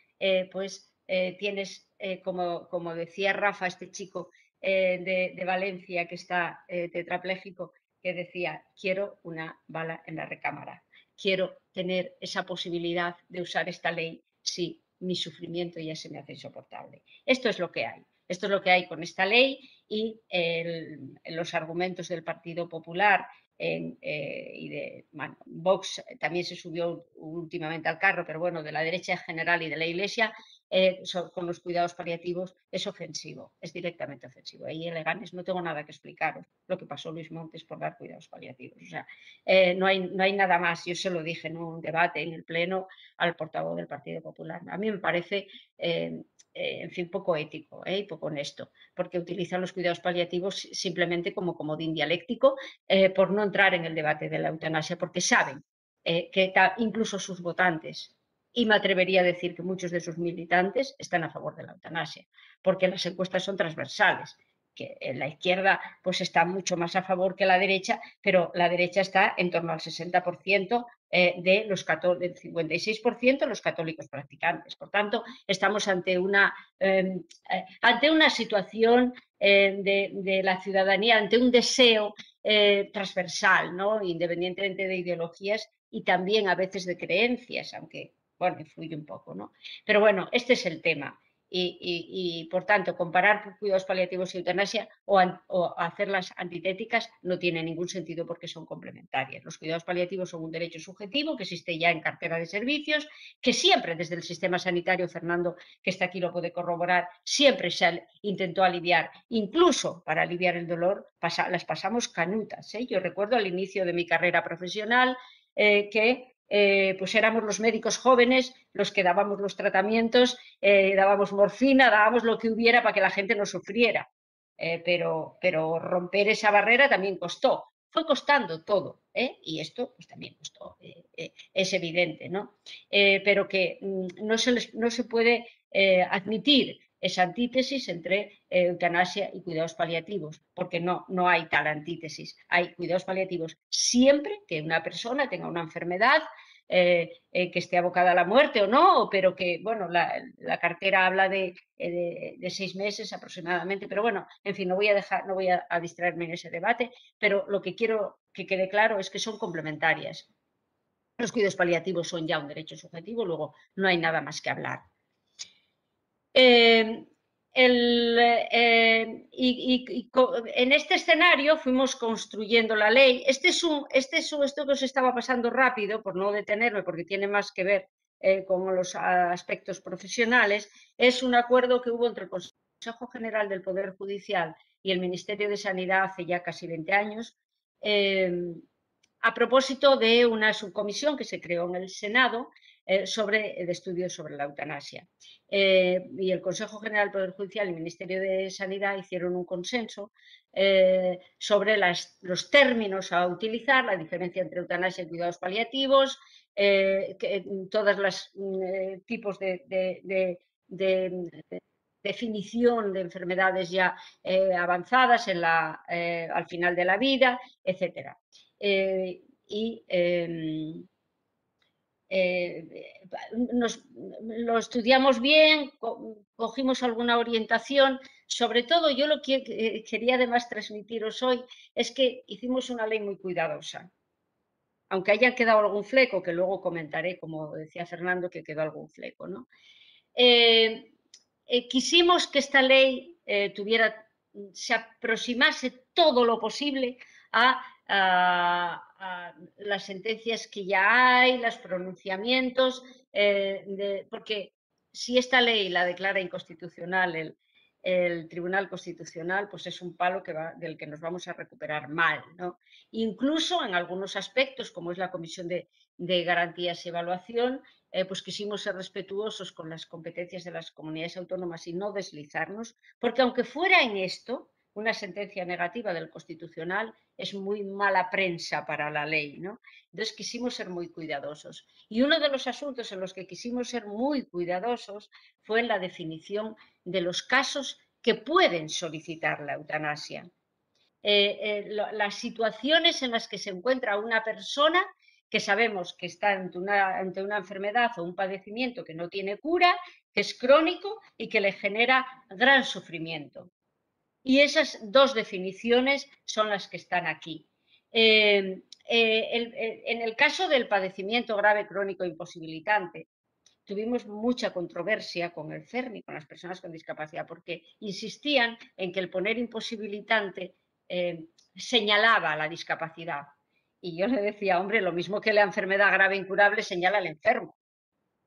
tienes, como decía Rafa, este chico de Valencia que está tetrapléjico, que decía, quiero una bala en la recámara, quiero tener esa posibilidad de usar esta ley sí. Mi sufrimiento ya se me hace insoportable. Esto es lo que hay. Esto es lo que hay con esta ley y los argumentos del Partido Popular y de Vox también se subió últimamente al carro, pero bueno, de la derecha en general y de la Iglesia, con los cuidados paliativos, es ofensivo, es directamente ofensivo. Ahí en Leganés no tengo nada que explicaros lo que pasó Luis Montes por dar cuidados paliativos. O sea, no hay nada más. Yo se lo dije en un debate en el Pleno al portavoz del Partido Popular. A mí me parece, en fin, poco ético y poco honesto, porque utilizan los cuidados paliativos simplemente como comodín dialéctico, por no entrar en el debate de la eutanasia, porque saben que incluso sus votantes, y me atrevería a decir que muchos de sus militantes, están a favor de la eutanasia, porque las encuestas son transversales, que en la izquierda pues está mucho más a favor que la derecha, pero la derecha está en torno al 60% de los católicos, del 56% los católicos practicantes. Por tanto, estamos ante una situación de la ciudadanía, ante un deseo transversal, ¿no?, independientemente de ideologías y también a veces de creencias, aunque bueno, influye un poco, ¿no? Pero bueno, este es el tema. y por tanto, comparar cuidados paliativos y eutanasia o hacerlas antitéticas no tiene ningún sentido porque son complementarias. Los cuidados paliativos son un derecho subjetivo que existe ya en cartera de servicios, que siempre desde el sistema sanitario, Fernando, que está aquí lo puede corroborar, siempre se intentó aliviar, incluso para aliviar el dolor, las pasamos canutas, ¿eh? Yo recuerdo al inicio de mi carrera profesional pues éramos los médicos jóvenes los que dábamos los tratamientos, dábamos morfina, dábamos lo que hubiera para que la gente no sufriera. Pero romper esa barrera también costó. Fue costando todo, ¿eh? Y esto pues, también costó, es evidente, ¿no? Pero que no se puede admitir esa antítesis entre eutanasia y cuidados paliativos, porque no hay tal antítesis. Hay cuidados paliativos siempre que una persona tenga una enfermedad, que esté abocada a la muerte o no, pero que, bueno, la cartera habla de 6 meses aproximadamente, pero bueno, en fin, no voy a distraerme en ese debate, pero lo que quiero que quede claro es que son complementarias. Los cuidados paliativos son ya un derecho subjetivo, luego no hay nada más que hablar. En este escenario fuimos construyendo la ley. Esto que os estaba pasando rápido, por no detenerme, porque tiene más que ver con los aspectos profesionales, es un acuerdo que hubo entre el Consejo General del Poder Judicial y el Ministerio de Sanidad hace ya casi 20 años, a propósito de una subcomisión que se creó en el Senado de estudios sobre la eutanasia. Y el Consejo General del Poder Judicial y el Ministerio de Sanidad hicieron un consenso sobre los términos a utilizar, la diferencia entre eutanasia y cuidados paliativos, todos los tipos de definición de enfermedades ya avanzadas al final de la vida, etc. Lo estudiamos bien, cogimos alguna orientación. Sobre todo, yo lo que quería además transmitiros hoy es que hicimos una ley muy cuidadosa. Aunque haya quedado algún fleco, que luego comentaré, como decía Fernando, que quedó algún fleco, ¿no? Quisimos que esta ley se aproximase todo lo posible a las sentencias que ya hay, los pronunciamientos, porque si esta ley la declara inconstitucional el Tribunal Constitucional, pues es un palo del que nos vamos a recuperar mal, ¿no? Incluso en algunos aspectos, como es la Comisión de Garantías y Evaluación, pues quisimos ser respetuosos con las competencias de las comunidades autónomas y no deslizarnos, porque aunque fuera en esto, una sentencia negativa del Constitucional es muy mala prensa para la ley, ¿no? Entonces quisimos ser muy cuidadosos. Y uno de los asuntos en los que quisimos ser muy cuidadosos fue en la definición de los casos que pueden solicitar la eutanasia. Las situaciones en las que se encuentra una persona que sabemos que está ante una enfermedad o un padecimiento que no tiene cura, que es crónico y que le genera gran sufrimiento. Y esas dos definiciones son las que están aquí. En el caso del padecimiento grave, crónico e imposibilitante, tuvimos mucha controversia con el CERMI, con las personas con discapacidad, porque insistían en que el poner imposibilitante señalaba la discapacidad. Y yo le decía, hombre, lo mismo que la enfermedad grave incurable señala al enfermo.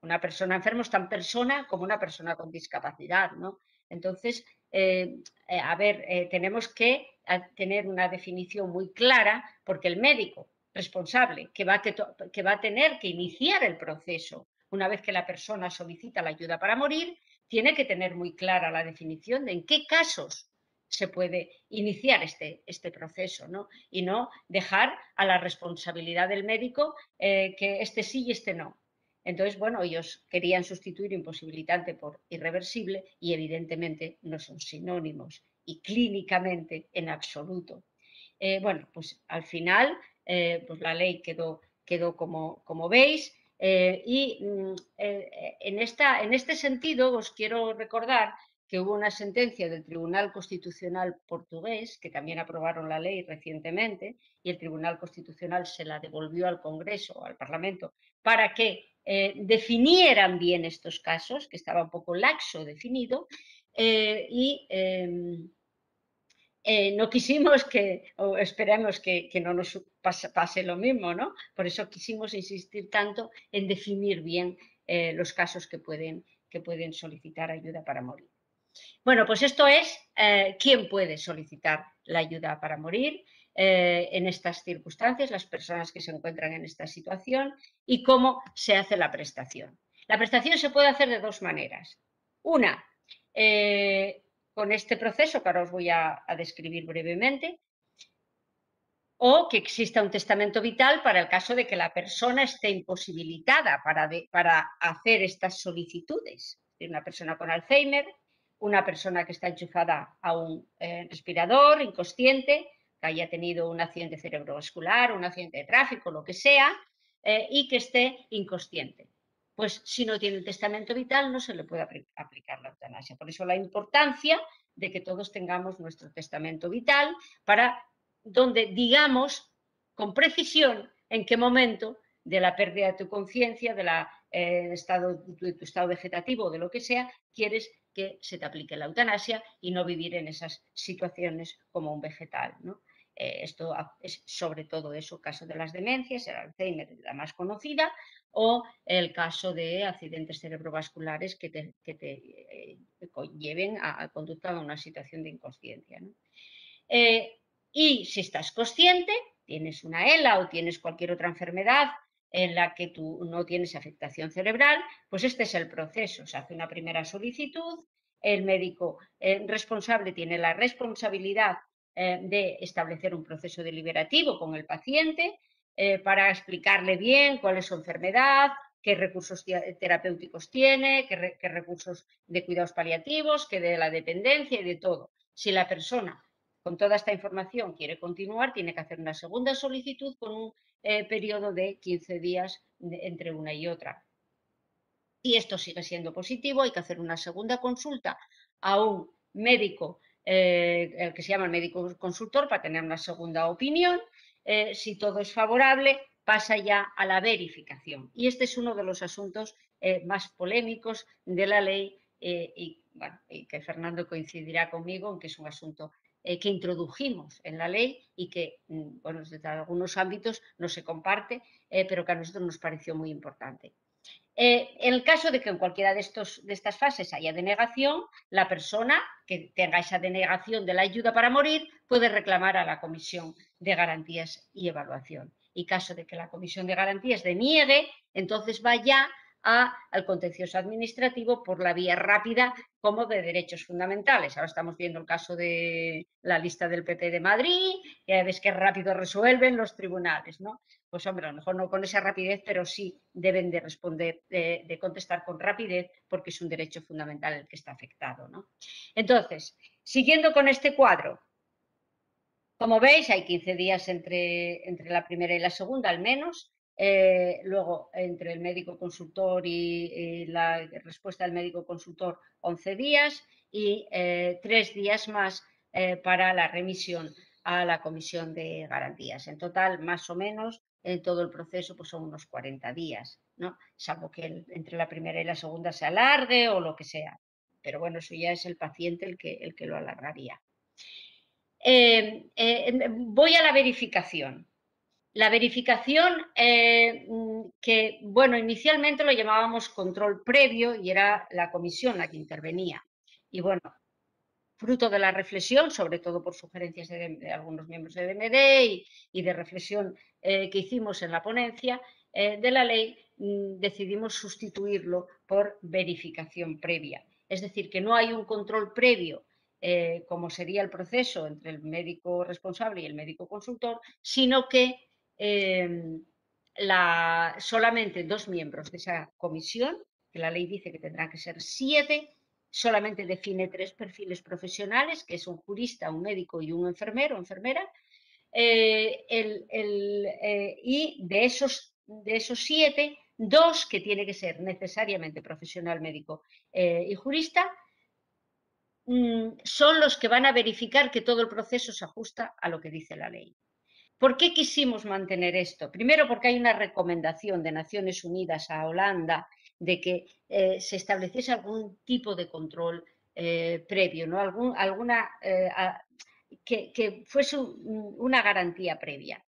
Una persona enferma es tan persona como una persona con discapacidad, ¿no? Entonces, tenemos que tener una definición muy clara, porque el médico responsable que va a tener que iniciar el proceso una vez que la persona solicita la ayuda para morir, tiene que tener muy clara la definición de en qué casos se puede iniciar este proceso, ¿no? Y no dejar a la responsabilidad del médico que este sí y este no. Entonces, bueno, ellos querían sustituir imposibilitante por irreversible y evidentemente no son sinónimos y clínicamente en absoluto. Bueno, pues al final pues la ley quedó como veis en este sentido os quiero recordar que hubo una sentencia del Tribunal Constitucional portugués, que también aprobaron la ley recientemente, y el Tribunal Constitucional se la devolvió al Congreso, al Parlamento, para que definieran bien estos casos, que estaba un poco laxo definido, no quisimos que, o esperamos que no nos pase lo mismo, ¿no? Por eso quisimos insistir tanto en definir bien los casos que pueden solicitar ayuda para morir. Bueno, pues esto es quién puede solicitar la ayuda para morir en estas circunstancias, las personas que se encuentran en esta situación y cómo se hace la prestación. La prestación se puede hacer de dos maneras. Una, con este proceso que ahora os voy a describir brevemente, o que exista un testamento vital para el caso de que la persona esté imposibilitada para hacer estas solicitudes. Una persona con Alzheimer, una persona que está enchufada a un respirador, inconsciente, que haya tenido un accidente cerebrovascular, un accidente de tráfico, lo que sea, y que esté inconsciente. Pues si no tiene el testamento vital no se le puede aplicar la eutanasia. Por eso la importancia de que todos tengamos nuestro testamento vital para donde digamos con precisión en qué momento de la pérdida de tu conciencia, de tu estado vegetativo o de lo que sea, quieres que se te aplique la eutanasia y no vivir en esas situaciones como un vegetal, ¿no? Esto es sobre todo eso, el caso de las demencias, el Alzheimer, la más conocida, o el caso de accidentes cerebrovasculares que te lleven a conducta a una situación de inconsciencia, ¿no? Y si estás consciente, tienes una ELA o tienes cualquier otra enfermedad en la que tú no tienes afectación cerebral, pues este es el proceso. Se hace una primera solicitud, el médico responsable tiene la responsabilidad de establecer un proceso deliberativo con el paciente para explicarle bien cuál es su enfermedad, qué recursos terapéuticos tiene, qué recursos de cuidados paliativos, qué de la dependencia y de todo. Si la persona con toda esta información quiere continuar, tiene que hacer una segunda solicitud con un periodo de 15 días entre una y otra. Si esto sigue siendo positivo, hay que hacer una segunda consulta a un médico, el que se llama el médico consultor, para tener una segunda opinión. Si todo es favorable, pasa ya a la verificación. Y este es uno de los asuntos más polémicos de la ley y que Fernando coincidirá conmigo, aunque es un asunto que introdujimos en la ley y que, bueno, desde algunos ámbitos no se comparte, pero que a nosotros nos pareció muy importante. En el caso de que en cualquiera de estas fases haya denegación, la persona que tenga esa denegación de la ayuda para morir puede reclamar a la Comisión de Garantías y Evaluación. Y caso de que la Comisión de Garantías deniegue, entonces va ya al contencioso administrativo por la vía rápida como de derechos fundamentales. Ahora estamos viendo el caso de la lista del PP de Madrid, ya ves que rápido resuelven los tribunales, ¿no? Pues hombre, a lo mejor no con esa rapidez, pero sí deben de responder, de contestar con rapidez, porque es un derecho fundamental el que está afectado, ¿no? Entonces, siguiendo con este cuadro, como veis, hay 15 días entre la primera y la segunda, al menos. Luego, entre el médico consultor y la respuesta del médico consultor, 11 días y 3 días más para la remisión a la Comisión de Garantías. En total, más o menos, en todo el proceso pues son unos 40 días, ¿no? Salvo que entre la primera y la segunda se alargue o lo que sea. Pero bueno, eso ya es el paciente el que lo alargaría. Voy a la verificación. La verificación que, bueno, inicialmente lo llamábamos control previo y era la comisión la que intervenía. Y bueno, fruto de la reflexión, sobre todo por sugerencias de algunos miembros de DMD y de reflexión que hicimos en la ponencia de la ley, decidimos sustituirlo por verificación previa. Es decir, que no hay un control previo, como sería el proceso entre el médico responsable y el médico consultor, sino que solamente 2 miembros de esa comisión, que la ley dice que tendrán que ser 7, solamente define 3 perfiles profesionales, que es un jurista, un médico y un enfermero o enfermera, y de esos 7, 2 que tiene que ser necesariamente profesional, médico y jurista, son los que van a verificar que todo el proceso se ajusta a lo que dice la ley. ¿Por qué quisimos mantener esto? Primero, porque hay una recomendación de Naciones Unidas a Holanda de que se estableciese algún tipo de control previo, ¿no? Que fuese una garantía previa.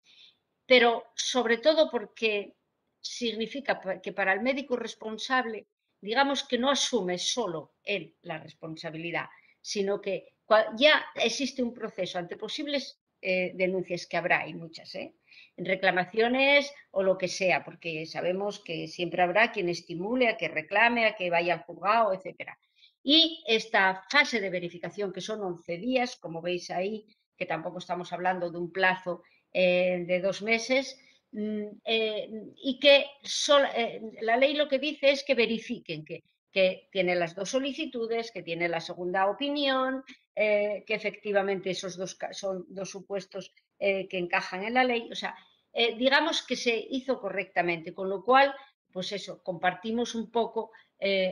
Pero sobre todo porque significa que para el médico responsable, digamos que no asume solo él la responsabilidad, sino que ya existe un proceso ante posibles denuncias que habrá, hay muchas, reclamaciones o lo que sea, porque sabemos que siempre habrá quien estimule a que reclame, a que vaya al juzgado, etc. Y esta fase de verificación, que son 11 días, como veis ahí, que tampoco estamos hablando de un plazo de 2 meses, y que la ley lo que dice es que verifiquen que tiene las 2 solicitudes, que tiene la segunda opinión, que efectivamente esos 2 son 2 supuestos que encajan en la ley. O sea, digamos que se hizo correctamente, con lo cual, pues eso, compartimos un poco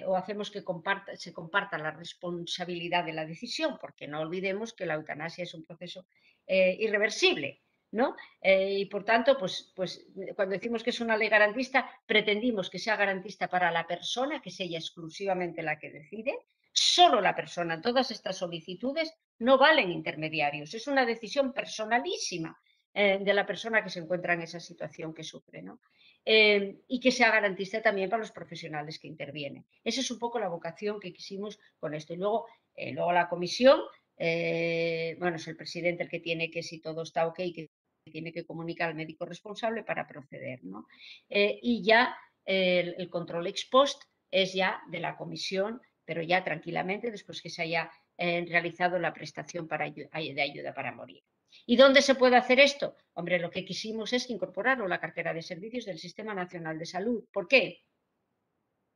o hacemos que se comparta la responsabilidad de la decisión, porque no olvidemos que la eutanasia es un proceso irreversible, ¿no? Y por tanto, pues cuando decimos que es una ley garantista, pretendimos que sea garantista para la persona, que es ella exclusivamente la que decide, solo la persona. En todas estas solicitudes no valen intermediarios, es una decisión personalísima de la persona que se encuentra en esa situación que sufre, ¿no? Y que sea garantista también para los profesionales que intervienen. Esa es un poco la vocación que quisimos con esto. Y luego la comisión, bueno, es el presidente el que tiene que, si todo está ok, que tiene que comunicar al médico responsable para proceder, ¿no? Y ya el control ex post es ya de la comisión, pero ya tranquilamente después que se haya realizado la prestación de ayuda para morir. ¿Y dónde se puede hacer esto? Hombre, lo que quisimos es incorporarlo a la cartera de servicios del Sistema Nacional de Salud. ¿Por qué?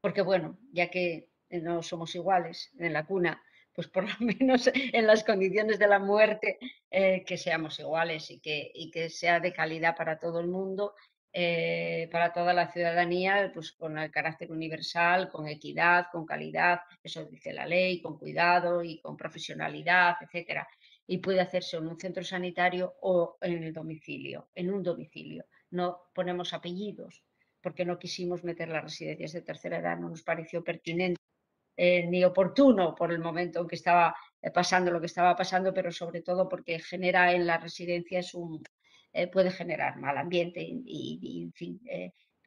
Porque, bueno, ya que no somos iguales en la cuna, pues por lo menos en las condiciones de la muerte que seamos iguales y que sea de calidad para todo el mundo, para toda la ciudadanía, pues con el carácter universal, con equidad, con calidad, eso dice la ley, con cuidado y con profesionalidad, etcétera. Y puede hacerse en un centro sanitario o en el domicilio, en un domicilio. No ponemos apellidos porque no quisimos meter las residencias de tercera edad, no nos pareció pertinente ni oportuno por el momento en que estaba pasando lo que estaba pasando, pero sobre todo porque genera en las residencias puede generar mal ambiente y en fin.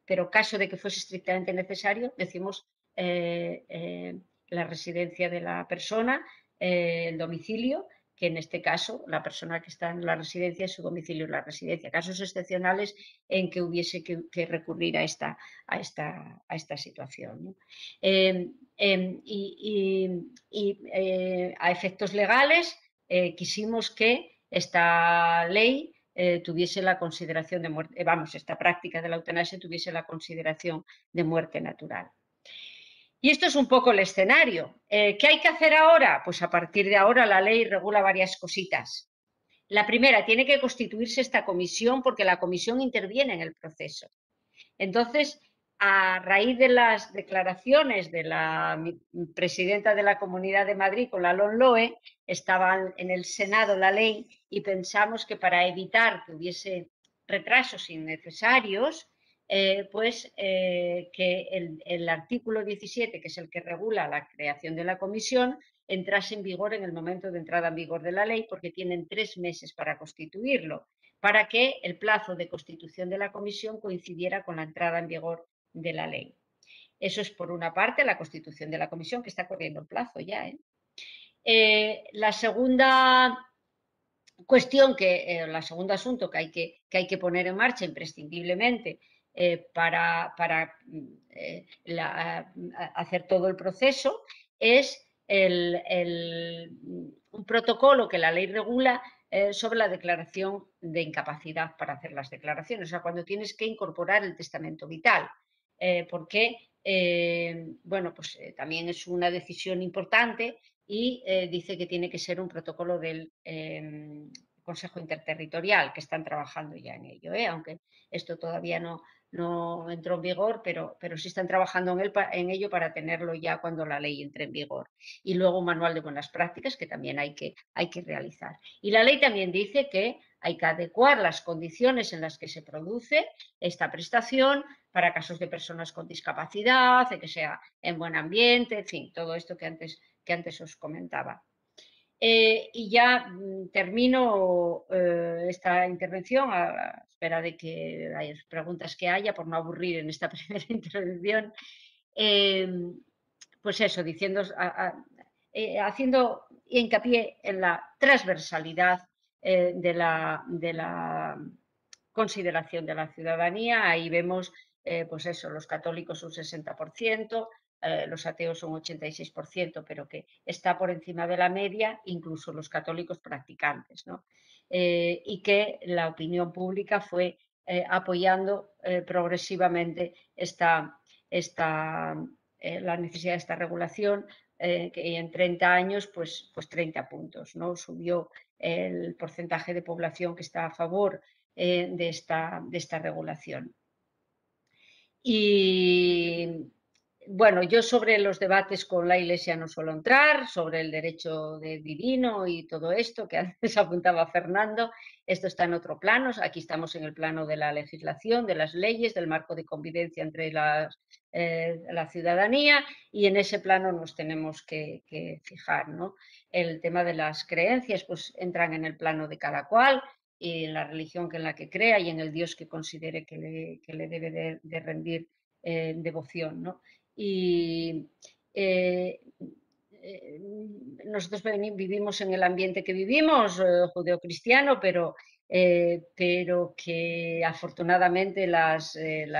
Pero caso de que fuese estrictamente necesario, decimos la residencia de la persona, el domicilio, que en este caso la persona que está en la residencia es su domicilio en la residencia. Casos excepcionales en que hubiese que recurrir a esta situación, ¿no? A efectos legales quisimos que esta ley tuviese la consideración de muerte, esta práctica de la eutanasia tuviese la consideración de muerte natural. Y esto es un poco el escenario. ¿Qué hay que hacer ahora? Pues a partir de ahora la ley regula varias cositas. La primera, tiene que constituirse esta comisión porque la comisión interviene en el proceso. Entonces, a raíz de las declaraciones de la presidenta de la Comunidad de Madrid con la LOMLOE, estaba en el Senado la ley y pensamos que para evitar que hubiese retrasos innecesarios, que el artículo 17, que es el que regula la creación de la comisión, entrase en vigor en el momento de entrada en vigor de la ley, porque tienen 3 meses para constituirlo, para que el plazo de constitución de la comisión coincidiera con la entrada en vigor de la ley. Eso es por una parte la constitución de la comisión, que está corriendo el plazo ya, ¿eh? La segunda cuestión, el segundo asunto que hay que poner en marcha imprescindiblemente, hacer todo el proceso, es un protocolo que la ley regula sobre la declaración de incapacidad para hacer las declaraciones, o sea, cuando tienes que incorporar el testamento vital, porque bueno, pues también es una decisión importante y dice que tiene que ser un protocolo del Consejo Interterritorial, que están trabajando ya en ello, aunque esto todavía no no entró en vigor, pero sí están trabajando en ello para tenerlo ya cuando la ley entre en vigor. Y luego un manual de buenas prácticas que también hay que realizar. Y la ley también dice que hay que adecuar las condiciones en las que se produce esta prestación para casos de personas con discapacidad, de que sea en buen ambiente, en fin, todo esto que antes os comentaba. Y ya termino esta intervención a la espera de que las preguntas que haya, por no aburrir en esta primera intervención. Pues eso, diciendo, haciendo hincapié en la transversalidad de la consideración de la ciudadanía. Ahí vemos, pues eso, los católicos un 60%. Los ateos son 86%, pero que está por encima de la media, incluso los católicos practicantes, ¿no? Y que la opinión pública fue apoyando progresivamente la necesidad de esta regulación, que en 30 años, pues 30 puntos, ¿no? Subió el porcentaje de población que está a favor de esta regulación. Y bueno, yo sobre los debates con la Iglesia no suelo entrar, sobre el derecho divino y todo esto que antes apuntaba Fernando. Esto está en otro plano, aquí estamos en el plano de la legislación, de las leyes, del marco de convivencia entre la ciudadanía, y en ese plano nos tenemos que fijar, ¿no? El tema de las creencias pues entran en el plano de cada cual, y en la religión en la que crea y en el Dios que considere que le debe de rendir devoción, ¿no? Y nosotros vivimos en el ambiente que vivimos, judeocristiano, pero que afortunadamente la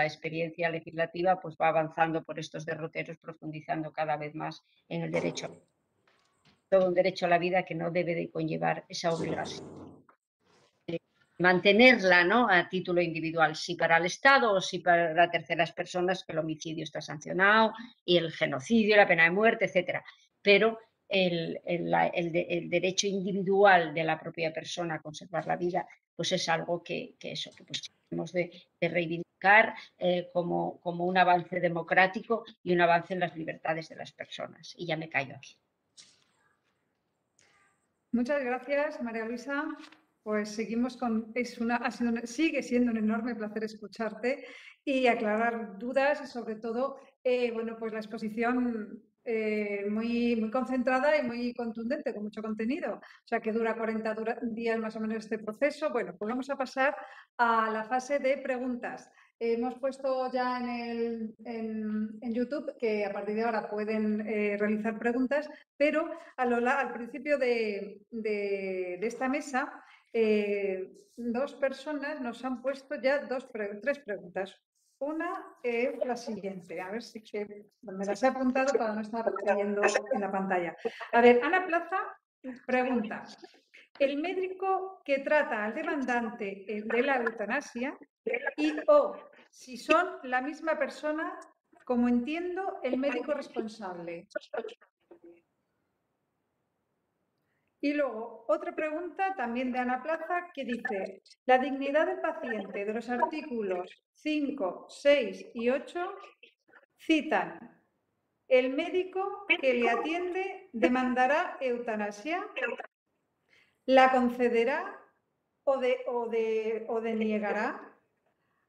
experiencia legislativa pues va avanzando por estos derroteros, profundizando cada vez más en el derecho. Todo un derecho a la vida que no debe de conllevar esa obligación. Mantenerla, ¿no?, a título individual, si para el Estado o si para terceras personas, que el homicidio está sancionado y el genocidio, la pena de muerte, etcétera. Pero el derecho individual de la propia persona a conservar la vida, pues es algo que tenemos de reivindicar como un avance democrático y un avance en las libertades de las personas. Y ya me callo aquí. Muchas gracias, María Luisa. Pues seguimos con, sigue siendo un enorme placer escucharte y aclarar dudas y sobre todo, bueno, pues la exposición muy, muy concentrada y muy contundente, con mucho contenido. O sea, que dura 40 días más o menos este proceso. Bueno, pues vamos a pasar a la fase de preguntas. Hemos puesto ya en YouTube que a partir de ahora pueden realizar preguntas, pero al principio de esta mesa, dos personas nos han puesto ya tres preguntas. Una es la siguiente, a ver si me las he apuntado para no estar leyendo en la pantalla. A ver, Ana Plaza pregunta: el médico que trata al demandante de la eutanasia y si son la misma persona, como entiendo, el médico responsable. Y luego, otra pregunta también de Ana Plaza, que dice: la dignidad del paciente de los artículos 5, 6 y 8 citan: el médico que le atiende demandará eutanasia, la concederá o denegará.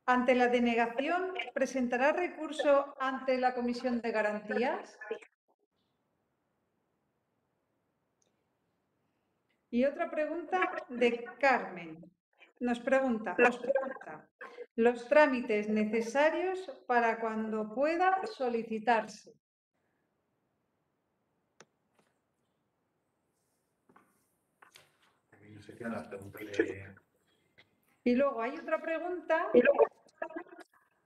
Ante la denegación, ¿presentará recurso ante la Comisión de Garantías? Y otra pregunta de Carmen. Nos pregunta: los trámites necesarios para cuando pueda solicitarse. Y luego hay otra pregunta.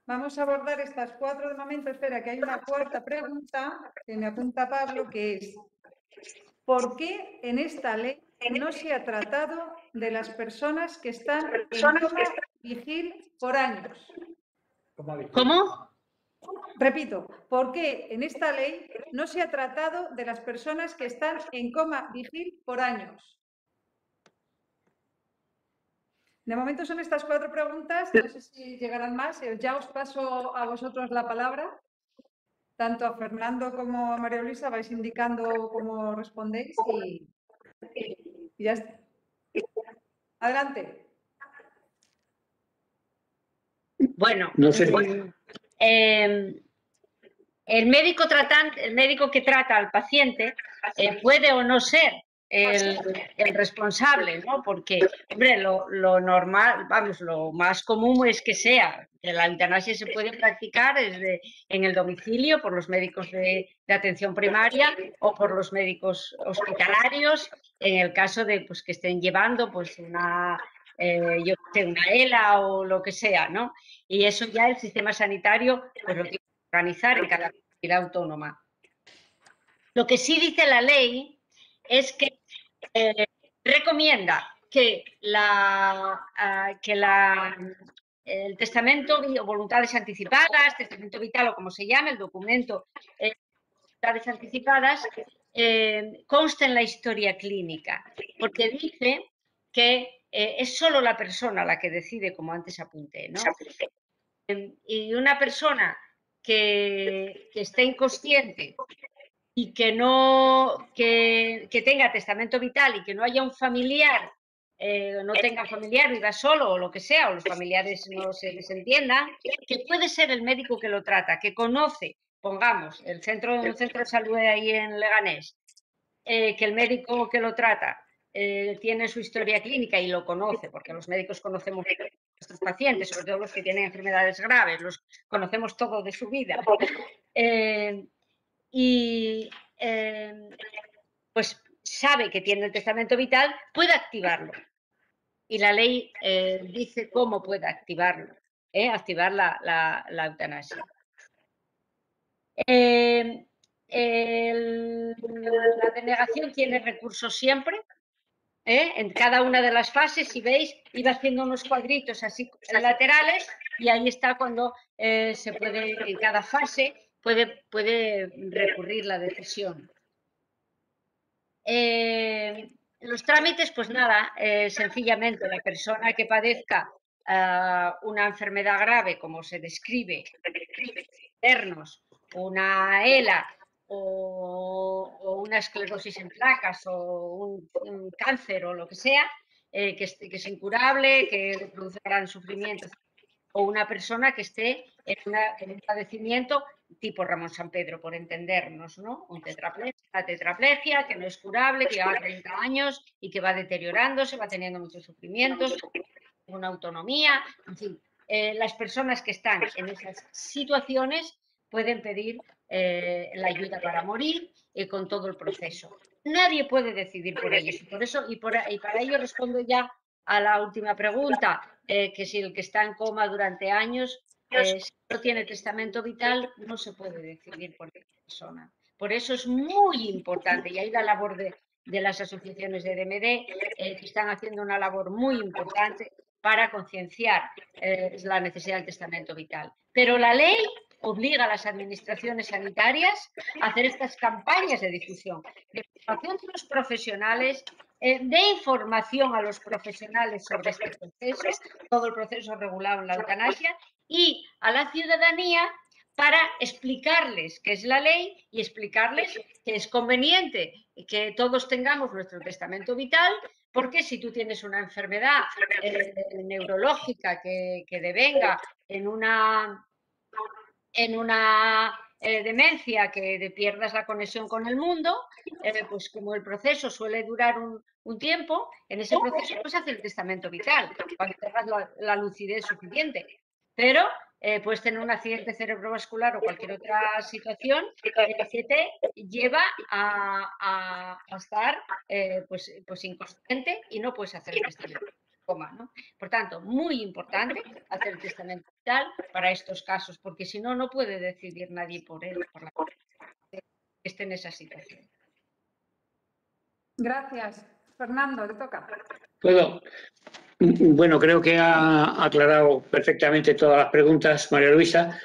Vamos a abordar estas cuatro de momento. Espera, que hay una cuarta pregunta que me apunta Pablo, que es: ¿por qué en esta ley no se ha tratado de las personas que están en coma vigil por años? ¿Cómo? Repito, ¿por qué en esta ley no se ha tratado de las personas que están en coma vigil por años? De momento son estas cuatro preguntas, no sé si llegarán más. Ya os paso a vosotros la palabra. Tanto a Fernando como a María Luisa vais indicando cómo respondéis y ya está. Adelante. Bueno, no sé. El médico que trata al paciente puede o no ser el responsable, ¿no? Porque, hombre, lo normal, vamos, lo más común es que sea, que la eutanasia se puede practicar desde, en el domicilio por los médicos de atención primaria o por los médicos hospitalarios, en el caso de pues, que estén llevando pues, una ELA o lo que sea, ¿no? Y eso ya el sistema sanitario pues, lo tiene que organizar en cada comunidad autónoma. Lo que sí dice la ley es que recomienda que, el testamento, voluntades anticipadas, testamento vital o como se llame, el documento, voluntades anticipadas, conste en la historia clínica, porque dice que es solo la persona la que decide, como antes apunté, ¿no? Y una persona que esté inconsciente y que tenga testamento vital y que no haya un familiar, no tenga familiar, viva solo o lo que sea, o los familiares no se desentiendan, que puede ser el médico que lo trata, que conoce, pongamos, un centro de salud ahí en Leganés, que el médico que lo trata tiene su historia clínica y lo conoce, porque los médicos conocemos a nuestros pacientes, sobre todo los que tienen enfermedades graves, los conocemos todo de su vida. Pues sabe que tiene el testamento vital, puede activarlo. Y la ley dice cómo puede activarlo, activar la eutanasia. La denegación tiene recursos siempre, en cada una de las fases, si veis, iba haciendo unos cuadritos así laterales y ahí está cuando se puede, en cada fase, puede recurrir la decisión. Los trámites, pues nada, sencillamente la persona que padezca una enfermedad grave, como se describe, internos, una ELA o una esclerosis en placas o un cáncer o lo que sea, que es incurable, que produce gran sufrimiento, o una persona que esté en un padecimiento tipo Ramón San Pedro, por entendernos, ¿no? Una tetraplegia que no es curable, que lleva 30 años y que va deteriorándose, va teniendo muchos sufrimientos, una autonomía, en fin. Las personas que están en esas situaciones pueden pedir la ayuda para morir con todo el proceso. Nadie puede decidir por ellos. Por eso, y para ello respondo ya a la última pregunta, que si el que está en coma durante años si no tiene testamento vital, no se puede decidir por esa persona. Por eso es muy importante, y ahí la labor de las asociaciones de DMD, que están haciendo una labor muy importante para concienciar la necesidad del testamento vital. Pero la ley obliga a las administraciones sanitarias a hacer estas campañas de difusión, de información de los profesionales, de información a los profesionales sobre este proceso, todo el proceso regulado en la eutanasia, y a la ciudadanía para explicarles qué es la ley y explicarles que es conveniente que todos tengamos nuestro testamento vital, porque si tú tienes una enfermedad neurológica que devenga en una demencia que pierdas la conexión con el mundo, pues como el proceso suele durar un tiempo, en ese proceso pues hace el testamento vital, para que tengas la lucidez suficiente. Pero puedes tener un accidente cerebrovascular o cualquier otra situación que te lleva a estar pues inconsciente y no puedes hacer el testamento, ¿no? Por tanto, muy importante hacer el testamento vital para estos casos, porque si no, no puede decidir nadie por él, por la que esté en esa situación. Gracias. Fernando, te toca. ¿Puedo? Bueno, creo que ha aclarado perfectamente todas las preguntas, María Luisa.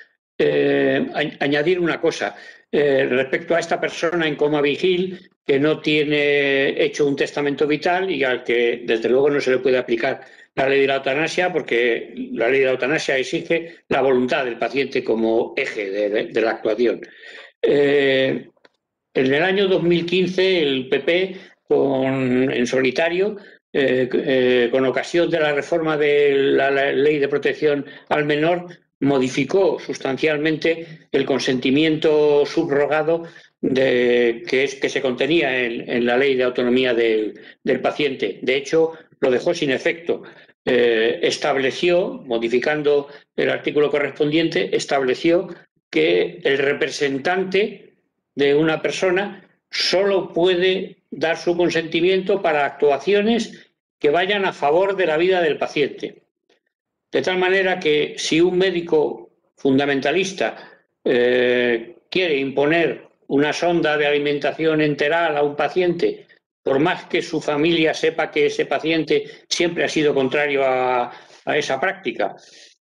Añadir una cosa. Respecto a esta persona en coma vigil que no tiene hecho un testamento vital y al que desde luego no se le puede aplicar la ley de la eutanasia, porque la ley de la eutanasia exige la voluntad del paciente como eje de la actuación. En el año 2015, el PP, en solitario, con ocasión de la reforma de la Ley de Protección al Menor, modificó sustancialmente el consentimiento subrogado que se contenía en la Ley de Autonomía del Paciente. De hecho, lo dejó sin efecto. Estableció, modificando el artículo correspondiente, estableció que el representante de una persona solo puede dar su consentimiento para actuaciones que vayan a favor de la vida del paciente. De tal manera que si un médico fundamentalista quiere imponer una sonda de alimentación enteral a un paciente, por más que su familia sepa que ese paciente siempre ha sido contrario a esa práctica,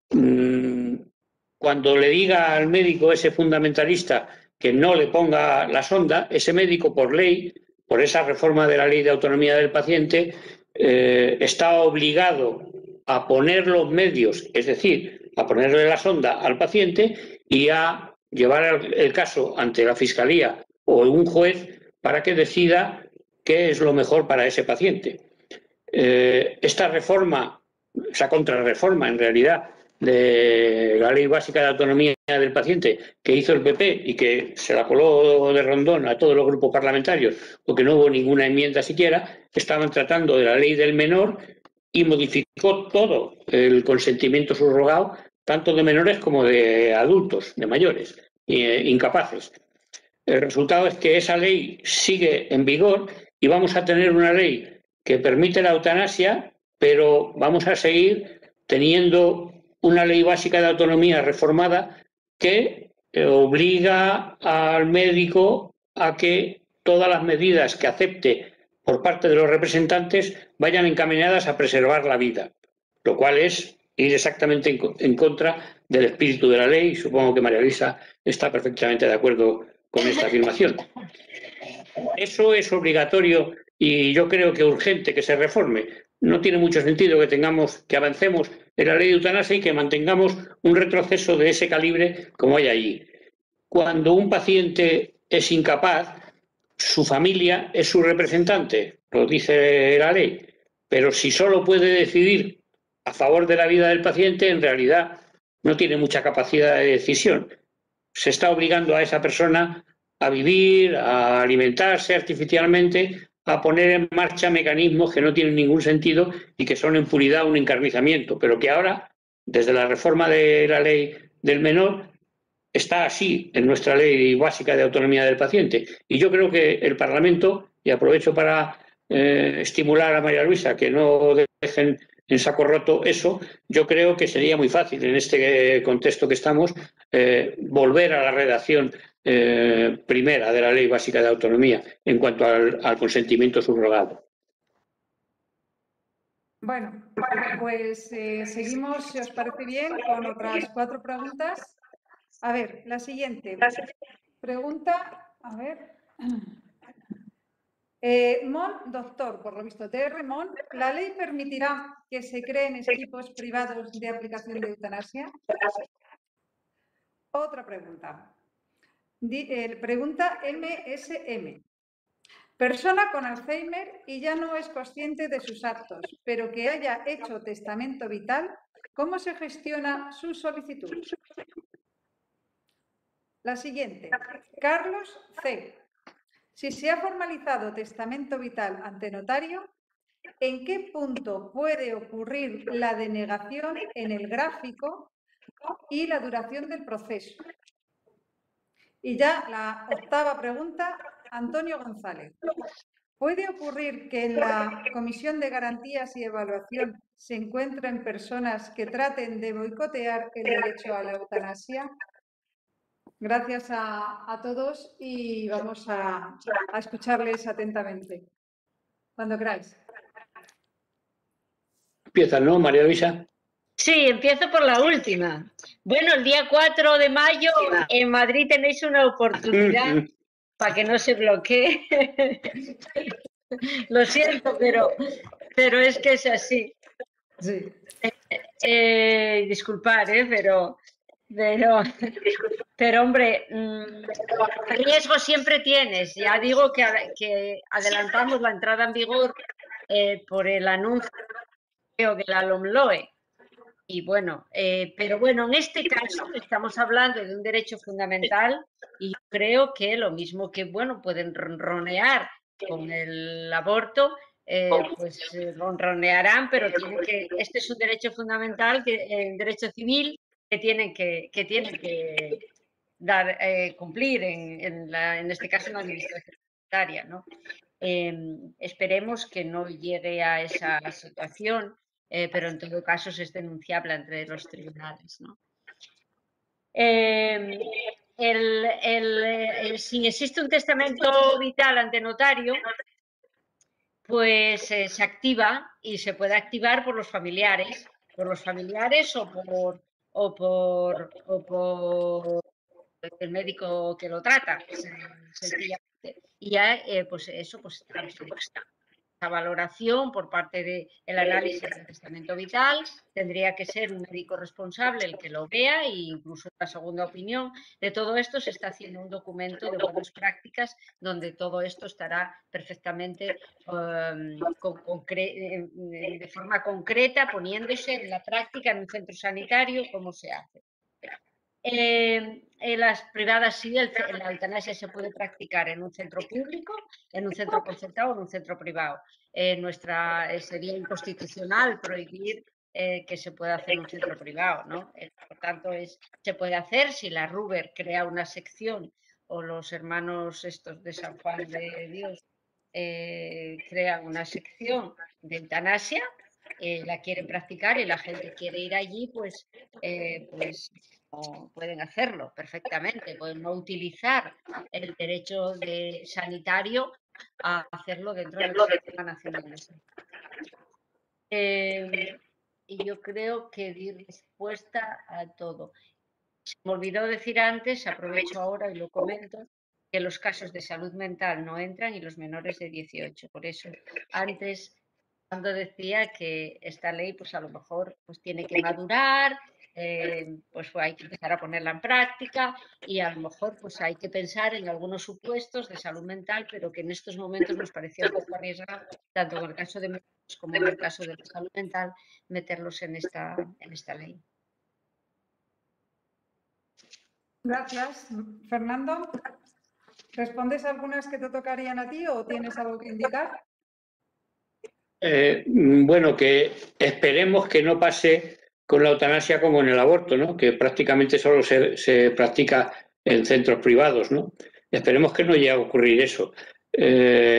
cuando le diga al médico ese fundamentalista que no le ponga la sonda, ese médico por ley, por esa reforma de la Ley de Autonomía del Paciente, está obligado a poner los medios, es decir, a ponerle la sonda al paciente y a llevar el caso ante la fiscalía o un juez para que decida qué es lo mejor para ese paciente. Esta reforma, esa contrarreforma en realidad, de la Ley Básica de Autonomía del Paciente que hizo el PP y que se la coló de rondón a todos los grupos parlamentarios porque no hubo ninguna enmienda siquiera, estaban tratando de la Ley del Menor y modificó todo el consentimiento subrogado, tanto de menores como de adultos, de mayores, incapaces. El resultado es que esa ley sigue en vigor y vamos a tener una ley que permite la eutanasia, pero vamos a seguir teniendo una Ley Básica de Autonomía reformada que obliga al médico a que todas las medidas que acepte por parte de los representantes vayan encaminadas a preservar la vida, lo cual es ir exactamente en contra del espíritu de la ley, y supongo que María Luisa está perfectamente de acuerdo con esta afirmación. Eso es obligatorio y yo creo que urgente que se reforme. No tiene mucho sentido que avancemos en la ley de eutanasia y que mantengamos un retroceso de ese calibre como hay allí. Cuando un paciente es incapaz, su familia es su representante, lo dice la ley, pero si solo puede decidir a favor de la vida del paciente, en realidad no tiene mucha capacidad de decisión. Se está obligando a esa persona a vivir, a alimentarse artificialmente, a poner en marcha mecanismos que no tienen ningún sentido y que son en puridad un encarnizamiento, pero que ahora, desde la reforma de la Ley del Menor, está así en nuestra Ley Básica de Autonomía del Paciente. Y yo creo que el Parlamento, y aprovecho para estimular a María Luisa que no dejen en saco roto eso, yo creo que sería muy fácil en este contexto que estamos volver a la redacción primera de la Ley Básica de Autonomía en cuanto al consentimiento subrogado. Bueno, pues seguimos, si os parece bien, con otras cuatro preguntas. A ver, la siguiente pregunta, a ver. Mon, doctor, por lo visto, TR Mon, ¿la ley permitirá que se creen equipos privados de aplicación de eutanasia? Otra pregunta. Pregunta MSM. Persona con Alzheimer y ya no es consciente de sus actos, pero que haya hecho testamento vital, ¿cómo se gestiona su solicitud? La siguiente. Carlos C. Si se ha formalizado testamento vital ante notario, ¿en qué punto puede ocurrir la denegación en el gráfico y la duración del proceso? Y ya la octava pregunta, Antonio González. ¿Puede ocurrir que en la Comisión de Garantías y Evaluación se encuentren personas que traten de boicotear el derecho a la eutanasia? Gracias a todos y vamos a escucharles atentamente. Cuando queráis. Empieza, ¿no, María Luisa? Sí, empiezo por la última. Bueno, el día 4 de mayo en Madrid tenéis una oportunidad para que no se bloquee. Lo siento, pero es que es así. Sí. Disculpad, pero hombre, riesgo siempre tienes. Ya digo que adelantamos la entrada en vigor por el anuncio de la LOMLOE. Y bueno, pero bueno, en este caso estamos hablando de un derecho fundamental y yo creo que lo mismo que, bueno, pueden ronronear con el aborto, pues ronronearán, pero tienen que, este es un derecho fundamental, el derecho civil, que tienen que dar, cumplir en este caso en la administración sanitaria, ¿no? Esperemos que no llegue a esa situación. Pero en todo caso es denunciable entre los tribunales, ¿no? Si existe un testamento vital ante notario, pues se activa y se puede activar por los familiares o por el médico que lo trata, sencillamente. Y ya, pues eso, pues está. La valoración por parte del análisis del testamento vital tendría que ser un médico responsable el que lo vea e incluso la segunda opinión. De todo esto se está haciendo un documento de buenas prácticas donde todo esto estará perfectamente de forma concreta poniéndose en la práctica en un centro sanitario cómo se hace. En las privadas sí, la eutanasia se puede practicar en un centro público, en un centro concertado o en un centro privado. Sería inconstitucional prohibir que se pueda hacer en un centro privado, ¿no? Por tanto, se puede hacer si la Ruber crea una sección o los hermanos estos de San Juan de Dios crean una sección de eutanasia, la quieren practicar y la gente quiere ir allí, pues pueden hacerlo perfectamente, pueden no utilizar el derecho sanitario a hacerlo dentro del Sistema Nacional de Salud. Y yo creo que di respuesta a todo. Se me olvidó decir antes, aprovecho ahora y lo comento, que los casos de salud mental no entran y los menores de 18. Por eso, antes, cuando decía que esta ley, pues a lo mejor tiene que madurar. Pues hay que empezar a ponerla en práctica y a lo mejor hay que pensar en algunos supuestos de salud mental, pero que en estos momentos nos parecía un poco arriesgado, tanto en el caso de menores como en el caso de la salud mental, meterlos en esta ley. Gracias. Fernando, ¿respondes a algunas que te tocarían a ti o tienes algo que indicar? Bueno, que esperemos que no pase con la eutanasia como en el aborto, ¿no? Que prácticamente solo se practica en centros privados, ¿no? Esperemos que no llegue a ocurrir eso.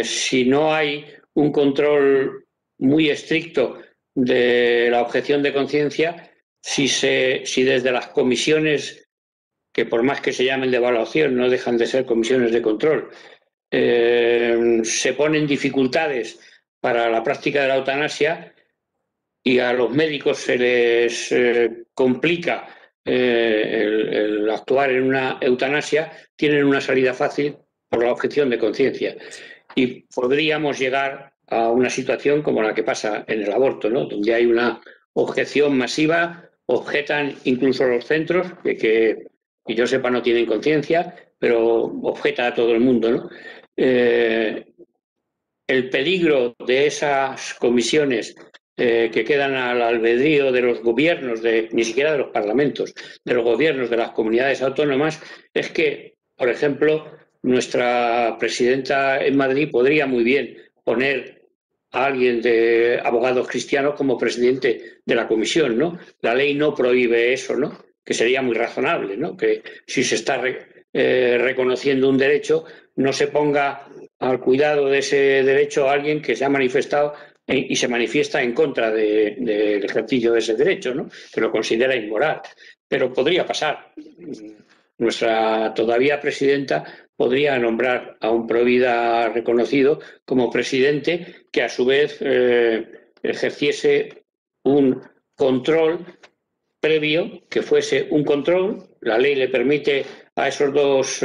Si no hay un control muy estricto de la objeción de conciencia, si desde las comisiones, que por más que se llamen de evaluación, no dejan de ser comisiones de control, se ponen dificultades para la práctica de la eutanasia, y a los médicos se les complica el actuar en una eutanasia, tienen una salida fácil por la objeción de conciencia. Y podríamos llegar a una situación como la que pasa en el aborto, ¿no? Donde hay una objeción masiva, objetan incluso los centros, que yo sepa no tienen conciencia, pero objeta a todo el mundo, ¿no? El peligro de esas comisiones que quedan al albedrío de los gobiernos, ni siquiera de los parlamentos, de los gobiernos de las comunidades autónomas, es que, por ejemplo, nuestra presidenta en Madrid podría muy bien poner a alguien de Abogados Cristianos como presidente de la comisión, ¿no? La ley no prohíbe eso, ¿no? Que sería muy razonable, ¿no? Que si se está reconociendo un derecho, no se ponga al cuidado de ese derecho a alguien que se ha manifestado y se manifiesta en contra del ejercicio de ese derecho, ¿no? Que lo considera inmoral. Pero podría pasar. Nuestra todavía presidenta podría nombrar a un provida reconocido como presidente que a su vez ejerciese un control previo, que fuese un control. La ley le permite a esos dos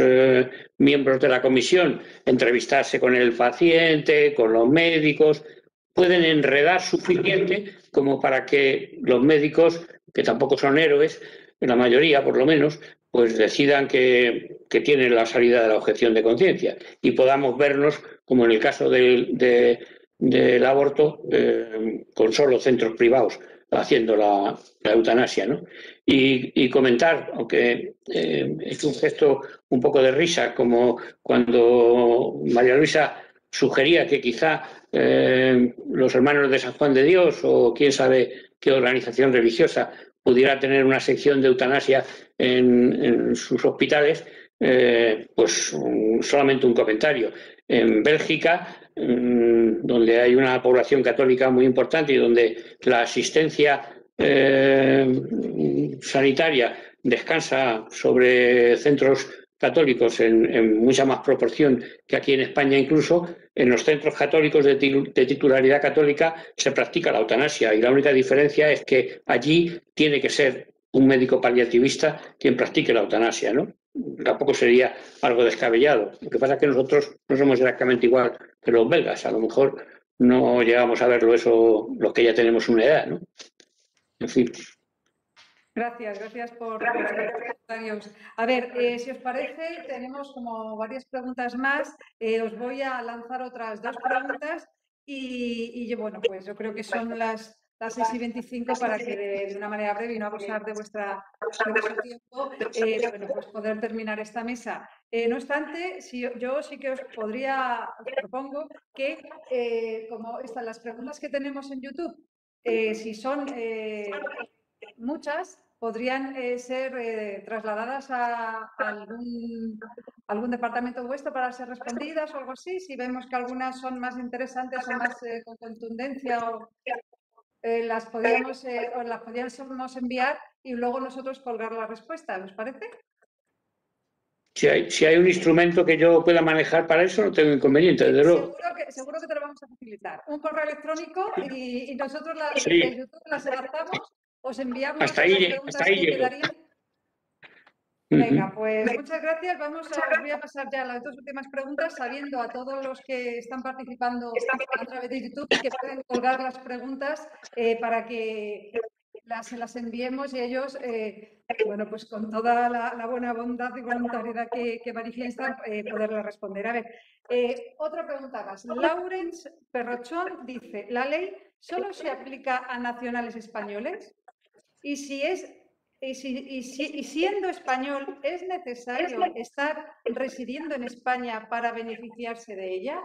miembros de la comisión entrevistarse con el paciente, con los médicos, pueden enredar suficiente como para que los médicos, que tampoco son héroes, la mayoría por lo menos, pues decidan que tienen la salida de la objeción de conciencia y podamos vernos, como en el caso del aborto, con solo centros privados haciendo la eutanasia, ¿no? Y comentar, aunque es un gesto un poco de risa, como cuando María Luisa sugería que quizá los hermanos de San Juan de Dios o quién sabe qué organización religiosa pudiera tener una sección de eutanasia en sus hospitales, pues solamente un comentario. En Bélgica, donde hay una población católica muy importante y donde la asistencia sanitaria descansa sobre centros católicos en mucha más proporción que aquí en España, incluso en los centros católicos de titularidad católica se practica la eutanasia, y la única diferencia es que allí tiene que ser un médico paliativista quien practique la eutanasia, ¿no? Tampoco sería algo descabellado. Lo que pasa es que nosotros no somos exactamente igual que los belgas. A lo mejor no llegamos a verlo eso los que ya tenemos una edad, ¿no? En fin. Gracias por los comentarios. A ver, si os parece, tenemos como varias preguntas más. Os voy a lanzar otras dos preguntas y bueno, pues yo creo que son las 6:25 para que de una manera breve y no abusar de vuestro tiempo, bueno, pues poder terminar esta mesa. No obstante, yo sí que os propongo que, como están las preguntas que tenemos en YouTube, si son muchas, podrían ser trasladadas a algún departamento vuestro para ser respondidas o algo así, si vemos que algunas son más interesantes o más con contundencia o... las podíamos enviar y luego nosotros colgar la respuesta, ¿os parece? Si hay un instrumento que yo pueda manejar para eso, no tengo inconveniente, desde luego. Seguro que te lo vamos a facilitar. Un correo electrónico y nosotros de YouTube las adaptamos, os enviamos las preguntas que quedarían. Venga, pues muchas gracias. Voy a pasar ya a las dos últimas preguntas, sabiendo a todos los que están participando a través de YouTube que pueden colgar las preguntas para que las enviemos y ellos, bueno, pues con toda la buena bondad y voluntariedad que manifiestan, poderla responder. A ver, otra pregunta más. Laurence Perrochón dice, ¿la ley solo se aplica a nacionales españoles? Y si es... Y siendo español, ¿es necesario estar residiendo en España para beneficiarse de ella?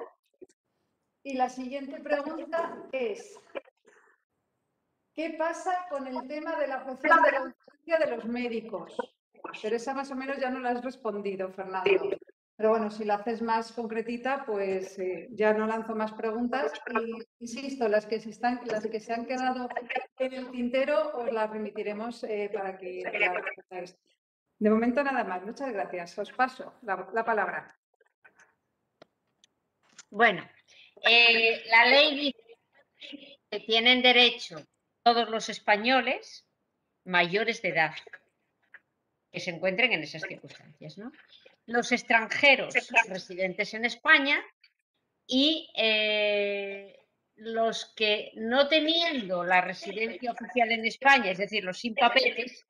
Y la siguiente pregunta es, ¿qué pasa con el tema de la objeción de la eutanasia de los médicos? Pero esa más o menos ya no la has respondido, Fernando. Pero bueno, si la haces más concretita, pues ya no lanzo más preguntas. Y, insisto, las que se han quedado en el tintero os las remitiremos para que las respondáis. De momento nada más. Muchas gracias. Os paso la palabra. Bueno, la ley dice que tienen derecho todos los españoles mayores de edad que se encuentren en esas circunstancias, ¿no? Los extranjeros residentes en España y los que no teniendo la residencia oficial en España, es decir, los sin papeles,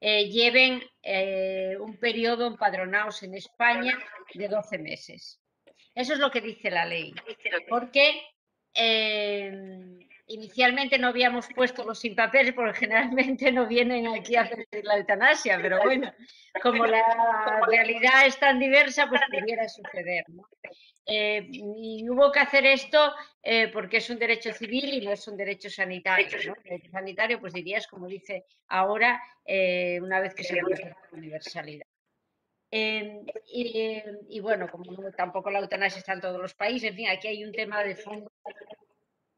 lleven un periodo empadronados en España de 12 meses. Eso es lo que dice la ley, porque inicialmente no habíamos puesto los sin papeles porque generalmente no vienen aquí a hacer la eutanasia, pero bueno, como la realidad es tan diversa, pues pudiera suceder, ¿no? Y hubo que hacer esto porque es un derecho civil y no es un derecho sanitario, ¿no? El derecho sanitario, pues dirías, como dice ahora, una vez que se produce la universalidad. Y bueno, como tampoco la eutanasia está en todos los países, en fin, aquí hay un tema de fondo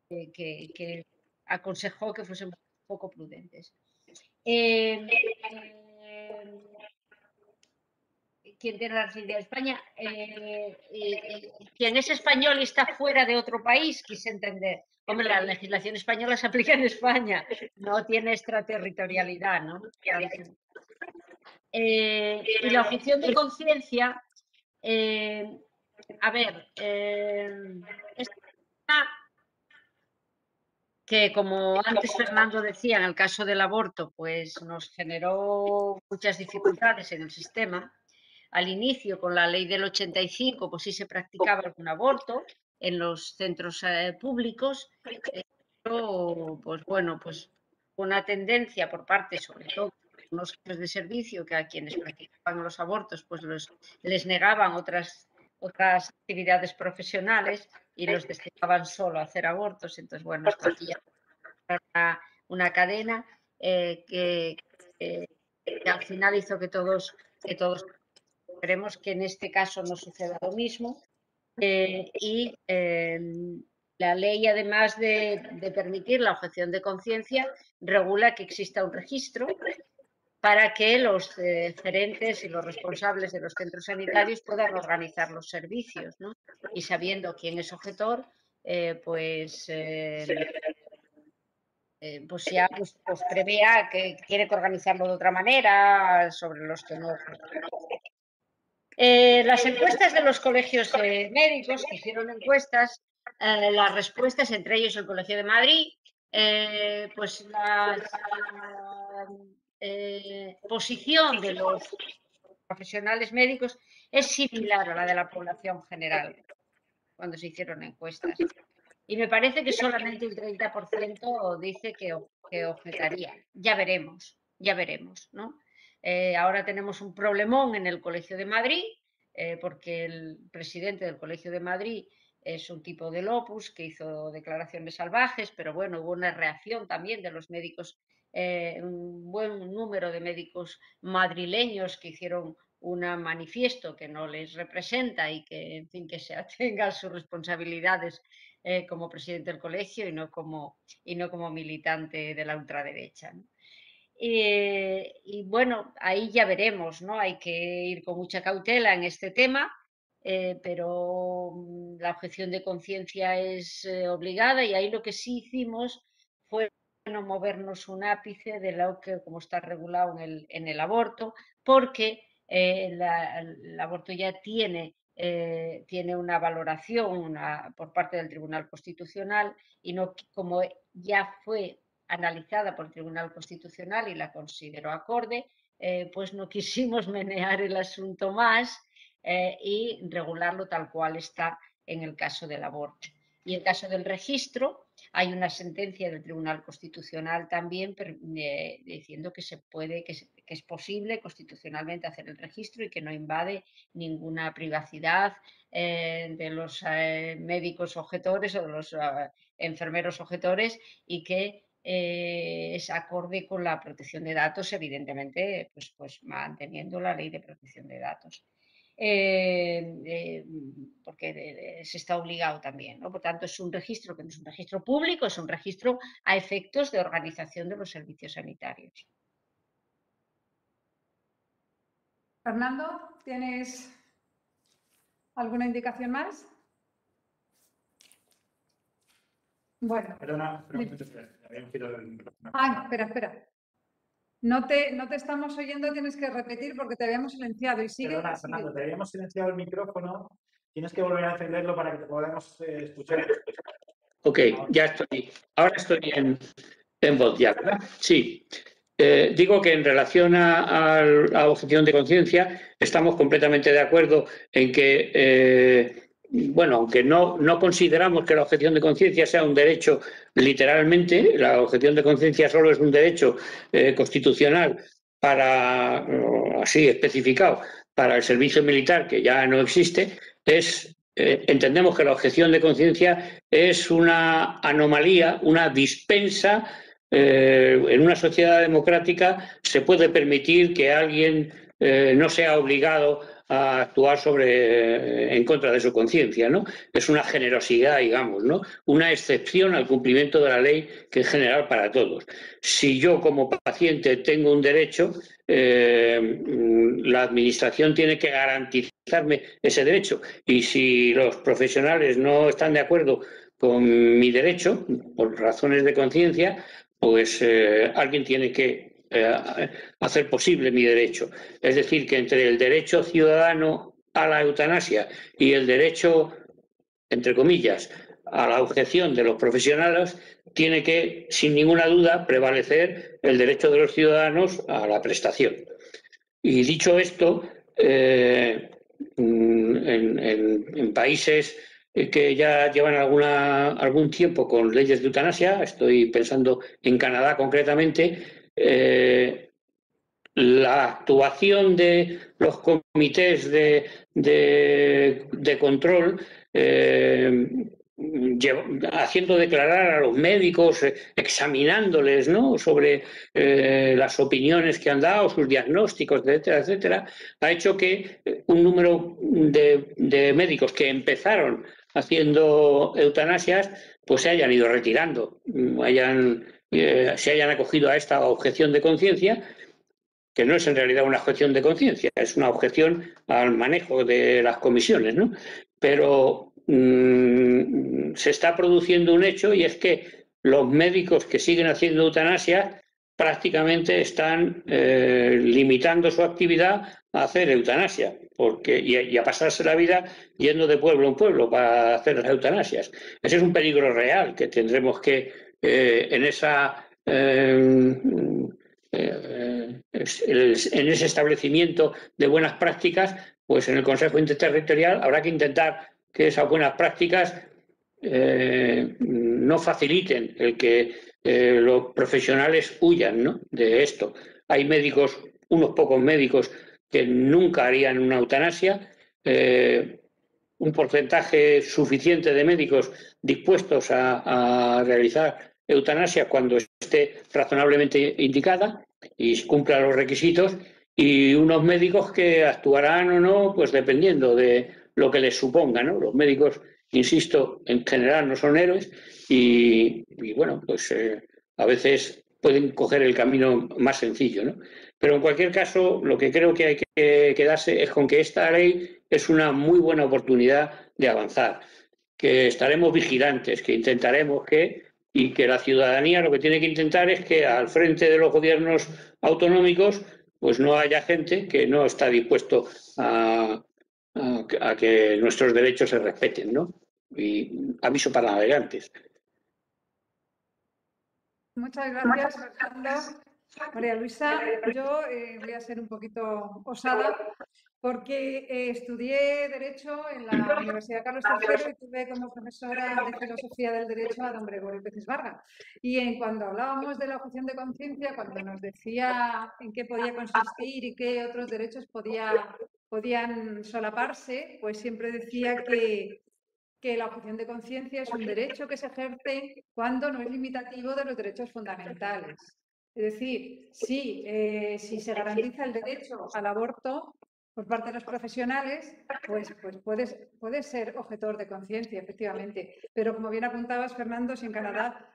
que aconsejó que fuésemos un poco prudentes. Quien tiene la residencia de España, quien es español y está fuera de otro país, quise entender. Hombre, la legislación española se aplica en España, no tiene extraterritorialidad, ¿no? Y la objeción de conciencia, a ver, es una que, como antes Fernando decía, en el caso del aborto, pues nos generó muchas dificultades en el sistema. Al inicio, con la ley del 85, pues sí se practicaba algún aborto en los centros públicos, pero, pues bueno, pues una tendencia por parte, sobre todo, de unos centros de servicio que a quienes practicaban los abortos, pues les negaban otras actividades profesionales y los destinaban solo a hacer abortos. Entonces, bueno, esto aquí ya era una cadena que al final hizo que todos esperemos que en este caso no suceda lo mismo. La ley, además de permitir la objeción de conciencia, regula que exista un registro para que los gerentes y los responsables de los centros sanitarios puedan organizar los servicios, ¿no? Y sabiendo quién es objetor, pues ya pues prevea que quiere organizarlo de otra manera sobre los que no. Las encuestas de los colegios médicos que hicieron encuestas, las respuestas, entre ellos el Colegio de Madrid, pues la posición de los profesionales médicos es similar a la de la población general cuando se hicieron encuestas. Y me parece que solamente el 30% dice que objetaría. Ya veremos, ¿no? Ahora tenemos un problemón en el Colegio de Madrid, porque el presidente del Colegio de Madrid es un tipo de Opus que hizo declaraciones salvajes, pero bueno, hubo una reacción también de los médicos, un buen número de médicos madrileños que hicieron un manifiesto que no les representa y que, en fin, que se atenga a sus responsabilidades como presidente del colegio y no como militante de la ultraderecha, ¿no? Y bueno, ahí ya veremos, ¿no? Hay que ir con mucha cautela en este tema, pero la objeción de conciencia es obligada, y ahí lo que sí hicimos fue no movernos un ápice de lo que, como está regulado en el aborto, porque el aborto ya tiene una valoración por parte del Tribunal Constitucional, y no como ya fue analizada por el Tribunal Constitucional y la consideró acorde, pues no quisimos menear el asunto más y regularlo tal cual está en el caso del aborto. Y en el caso del registro, hay una sentencia del Tribunal Constitucional también diciendo que que es posible constitucionalmente hacer el registro y que no invade ninguna privacidad de los médicos objetores o de los enfermeros objetores, y que es acorde con la protección de datos, evidentemente, pues manteniendo la ley de protección de datos, porque se está obligado también, ¿no? Por tanto, es un registro que no es un registro público, es un registro a efectos de organización de los servicios sanitarios. Fernando, ¿tienes alguna indicación más? Bueno. Perdona, pero espera. No te estamos oyendo, tienes que repetir porque te habíamos silenciado y sigue. Perdona, Fernando, te habíamos silenciado el micrófono, tienes que volver a encenderlo para que te podamos escuchar. Ok, ya estoy. Ahora estoy en voz ya, ¿verdad? Sí. Digo que en relación a la objeción de conciencia estamos completamente de acuerdo en que... bueno, aunque no consideramos que la objeción de conciencia sea un derecho literalmente, la objeción de conciencia solo es un derecho constitucional así especificado, para el servicio militar, que ya no existe, entendemos que la objeción de conciencia es una anomalía, una dispensa. En una sociedad democrática se puede permitir que alguien no sea obligado a actuar en contra de su conciencia, ¿no? Es una generosidad, digamos, ¿no? Una excepción al cumplimiento de la ley, que es general para todos. Si yo como paciente tengo un derecho, la administración tiene que garantizarme ese derecho, y si los profesionales no están de acuerdo con mi derecho, por razones de conciencia, pues alguien tiene que hacer posible mi derecho. Es decir, que entre el derecho ciudadano a la eutanasia y el derecho, entre comillas, a la objeción de los profesionales, tiene que, sin ninguna duda, prevalecer el derecho de los ciudadanos a la prestación. Y dicho esto, en países que ya llevan algún tiempo con leyes de eutanasia, estoy pensando en Canadá concretamente, la actuación de los comités de control, haciendo declarar a los médicos, examinándoles, ¿no?, sobre las opiniones que han dado, sus diagnósticos, etcétera, etcétera, ha hecho que un número de médicos que empezaron haciendo eutanasias pues se hayan ido retirando, se hayan acogido a esta objeción de conciencia, que no es en realidad una objeción de conciencia, es una objeción al manejo de las comisiones, ¿no? Pero se está produciendo un hecho, y es que los médicos que siguen haciendo eutanasia prácticamente están limitando su actividad a hacer eutanasia y a pasarse la vida yendo de pueblo en pueblo para hacer las eutanasias. Ese es un peligro real que tendremos que, en ese establecimiento de buenas prácticas, pues en el Consejo Interterritorial habrá que intentar que esas buenas prácticas no faciliten el que los profesionales huyan, ¿no?, de esto. Hay médicos, unos pocos médicos, que nunca harían una eutanasia, un porcentaje suficiente de médicos dispuestos a realizar eutanasia cuando esté razonablemente indicada y cumpla los requisitos, y unos médicos que actuarán o no, pues dependiendo de lo que les suponga, ¿no? Los médicos, insisto, en general no son héroes y bueno, pues a veces pueden coger el camino más sencillo, ¿no? Pero en cualquier caso, lo que creo que hay que quedarse es con que esta ley es una muy buena oportunidad de avanzar, que estaremos vigilantes, que intentaremos y que la ciudadanía lo que tiene que intentar es que al frente de los gobiernos autonómicos pues no haya gente que no está dispuesto a que nuestros derechos se respeten, ¿no? Y aviso para navegantes. Muchas gracias, Fernando. María Luisa, yo voy a ser un poquito osada, porque estudié Derecho en la Universidad Carlos III y tuve como profesora de Filosofía del Derecho a don Gregorio Pérez Barga. Y cuando hablábamos de la objeción de conciencia, cuando nos decía en qué podía consistir y qué otros derechos podían solaparse, pues siempre decía que la objeción de conciencia es un derecho que se ejerce cuando no es limitativo de los derechos fundamentales. Es decir, si se garantiza el derecho al aborto por parte de los profesionales, pues puedes ser objetor de conciencia, efectivamente. Pero como bien apuntabas, Fernando, si en Canadá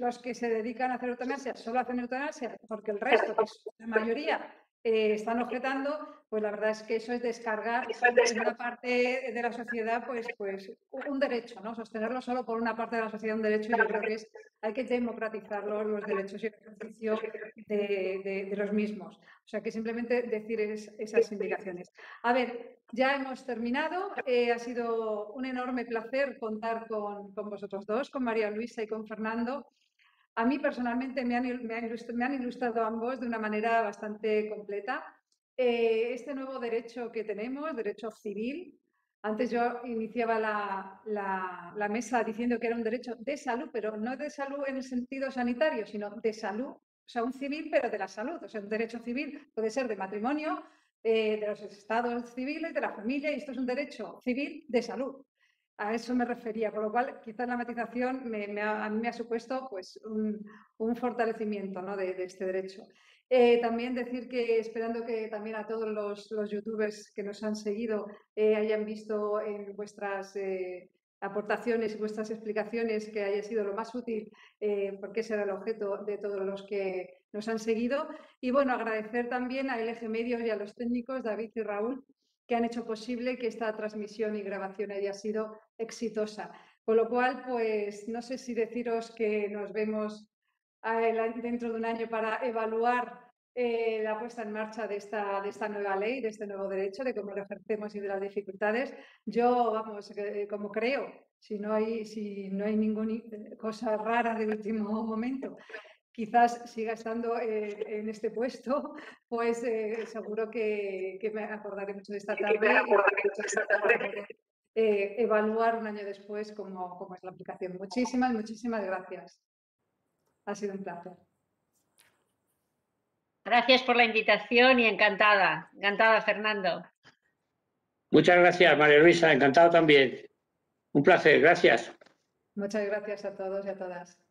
los que se dedican a hacer eutanasia solo hacen eutanasia porque el resto, que es la mayoría, están objetando, pues la verdad es que eso es descargar en una parte de la sociedad pues un derecho, ¿no? Sostenerlo solo por una parte de la sociedad un derecho, y yo creo que hay que democratizar los derechos y el ejercicio de los mismos. O sea, que simplemente decir esas indicaciones. A ver, ya hemos terminado. Ha sido un enorme placer contar con vosotros dos, con María Luisa y con Fernando. A mí personalmente me han ilustrado ambos de una manera bastante completa. Este nuevo derecho que tenemos, derecho civil, antes yo iniciaba la mesa diciendo que era un derecho de salud, pero no de salud en el sentido sanitario, sino de salud, o sea, un civil pero de la salud. O sea, un derecho civil puede ser de matrimonio, de los estados civiles, de la familia, y esto es un derecho civil de salud. A eso me refería, por lo cual quizás la matización a mí me ha supuesto pues, un fortalecimiento, ¿no?, de este derecho. También decir que esperando que también a todos los youtubers que nos han seguido hayan visto en vuestras aportaciones y vuestras explicaciones que haya sido lo más útil, porque ese era el objeto de todos los que nos han seguido. Y bueno, agradecer también a LG Medios y a los técnicos David y Raúl, que han hecho posible que esta transmisión y grabación haya sido exitosa. Con lo cual, pues no sé si deciros que nos vemos dentro de un año para evaluar la puesta en marcha de esta nueva ley, de este nuevo derecho, de cómo lo ejercemos y de las dificultades. Yo, vamos, como creo, si no hay ninguna cosa rara de último momento, quizás siga estando en este puesto, pues seguro que me acordaré mucho de esta tarde. Evaluar un año después cómo es la aplicación. Muchísimas gracias. Ha sido un placer. Gracias por la invitación y encantada Fernando. Muchas gracias, María Luisa, encantado también. Un placer, gracias. Muchas gracias a todos y a todas.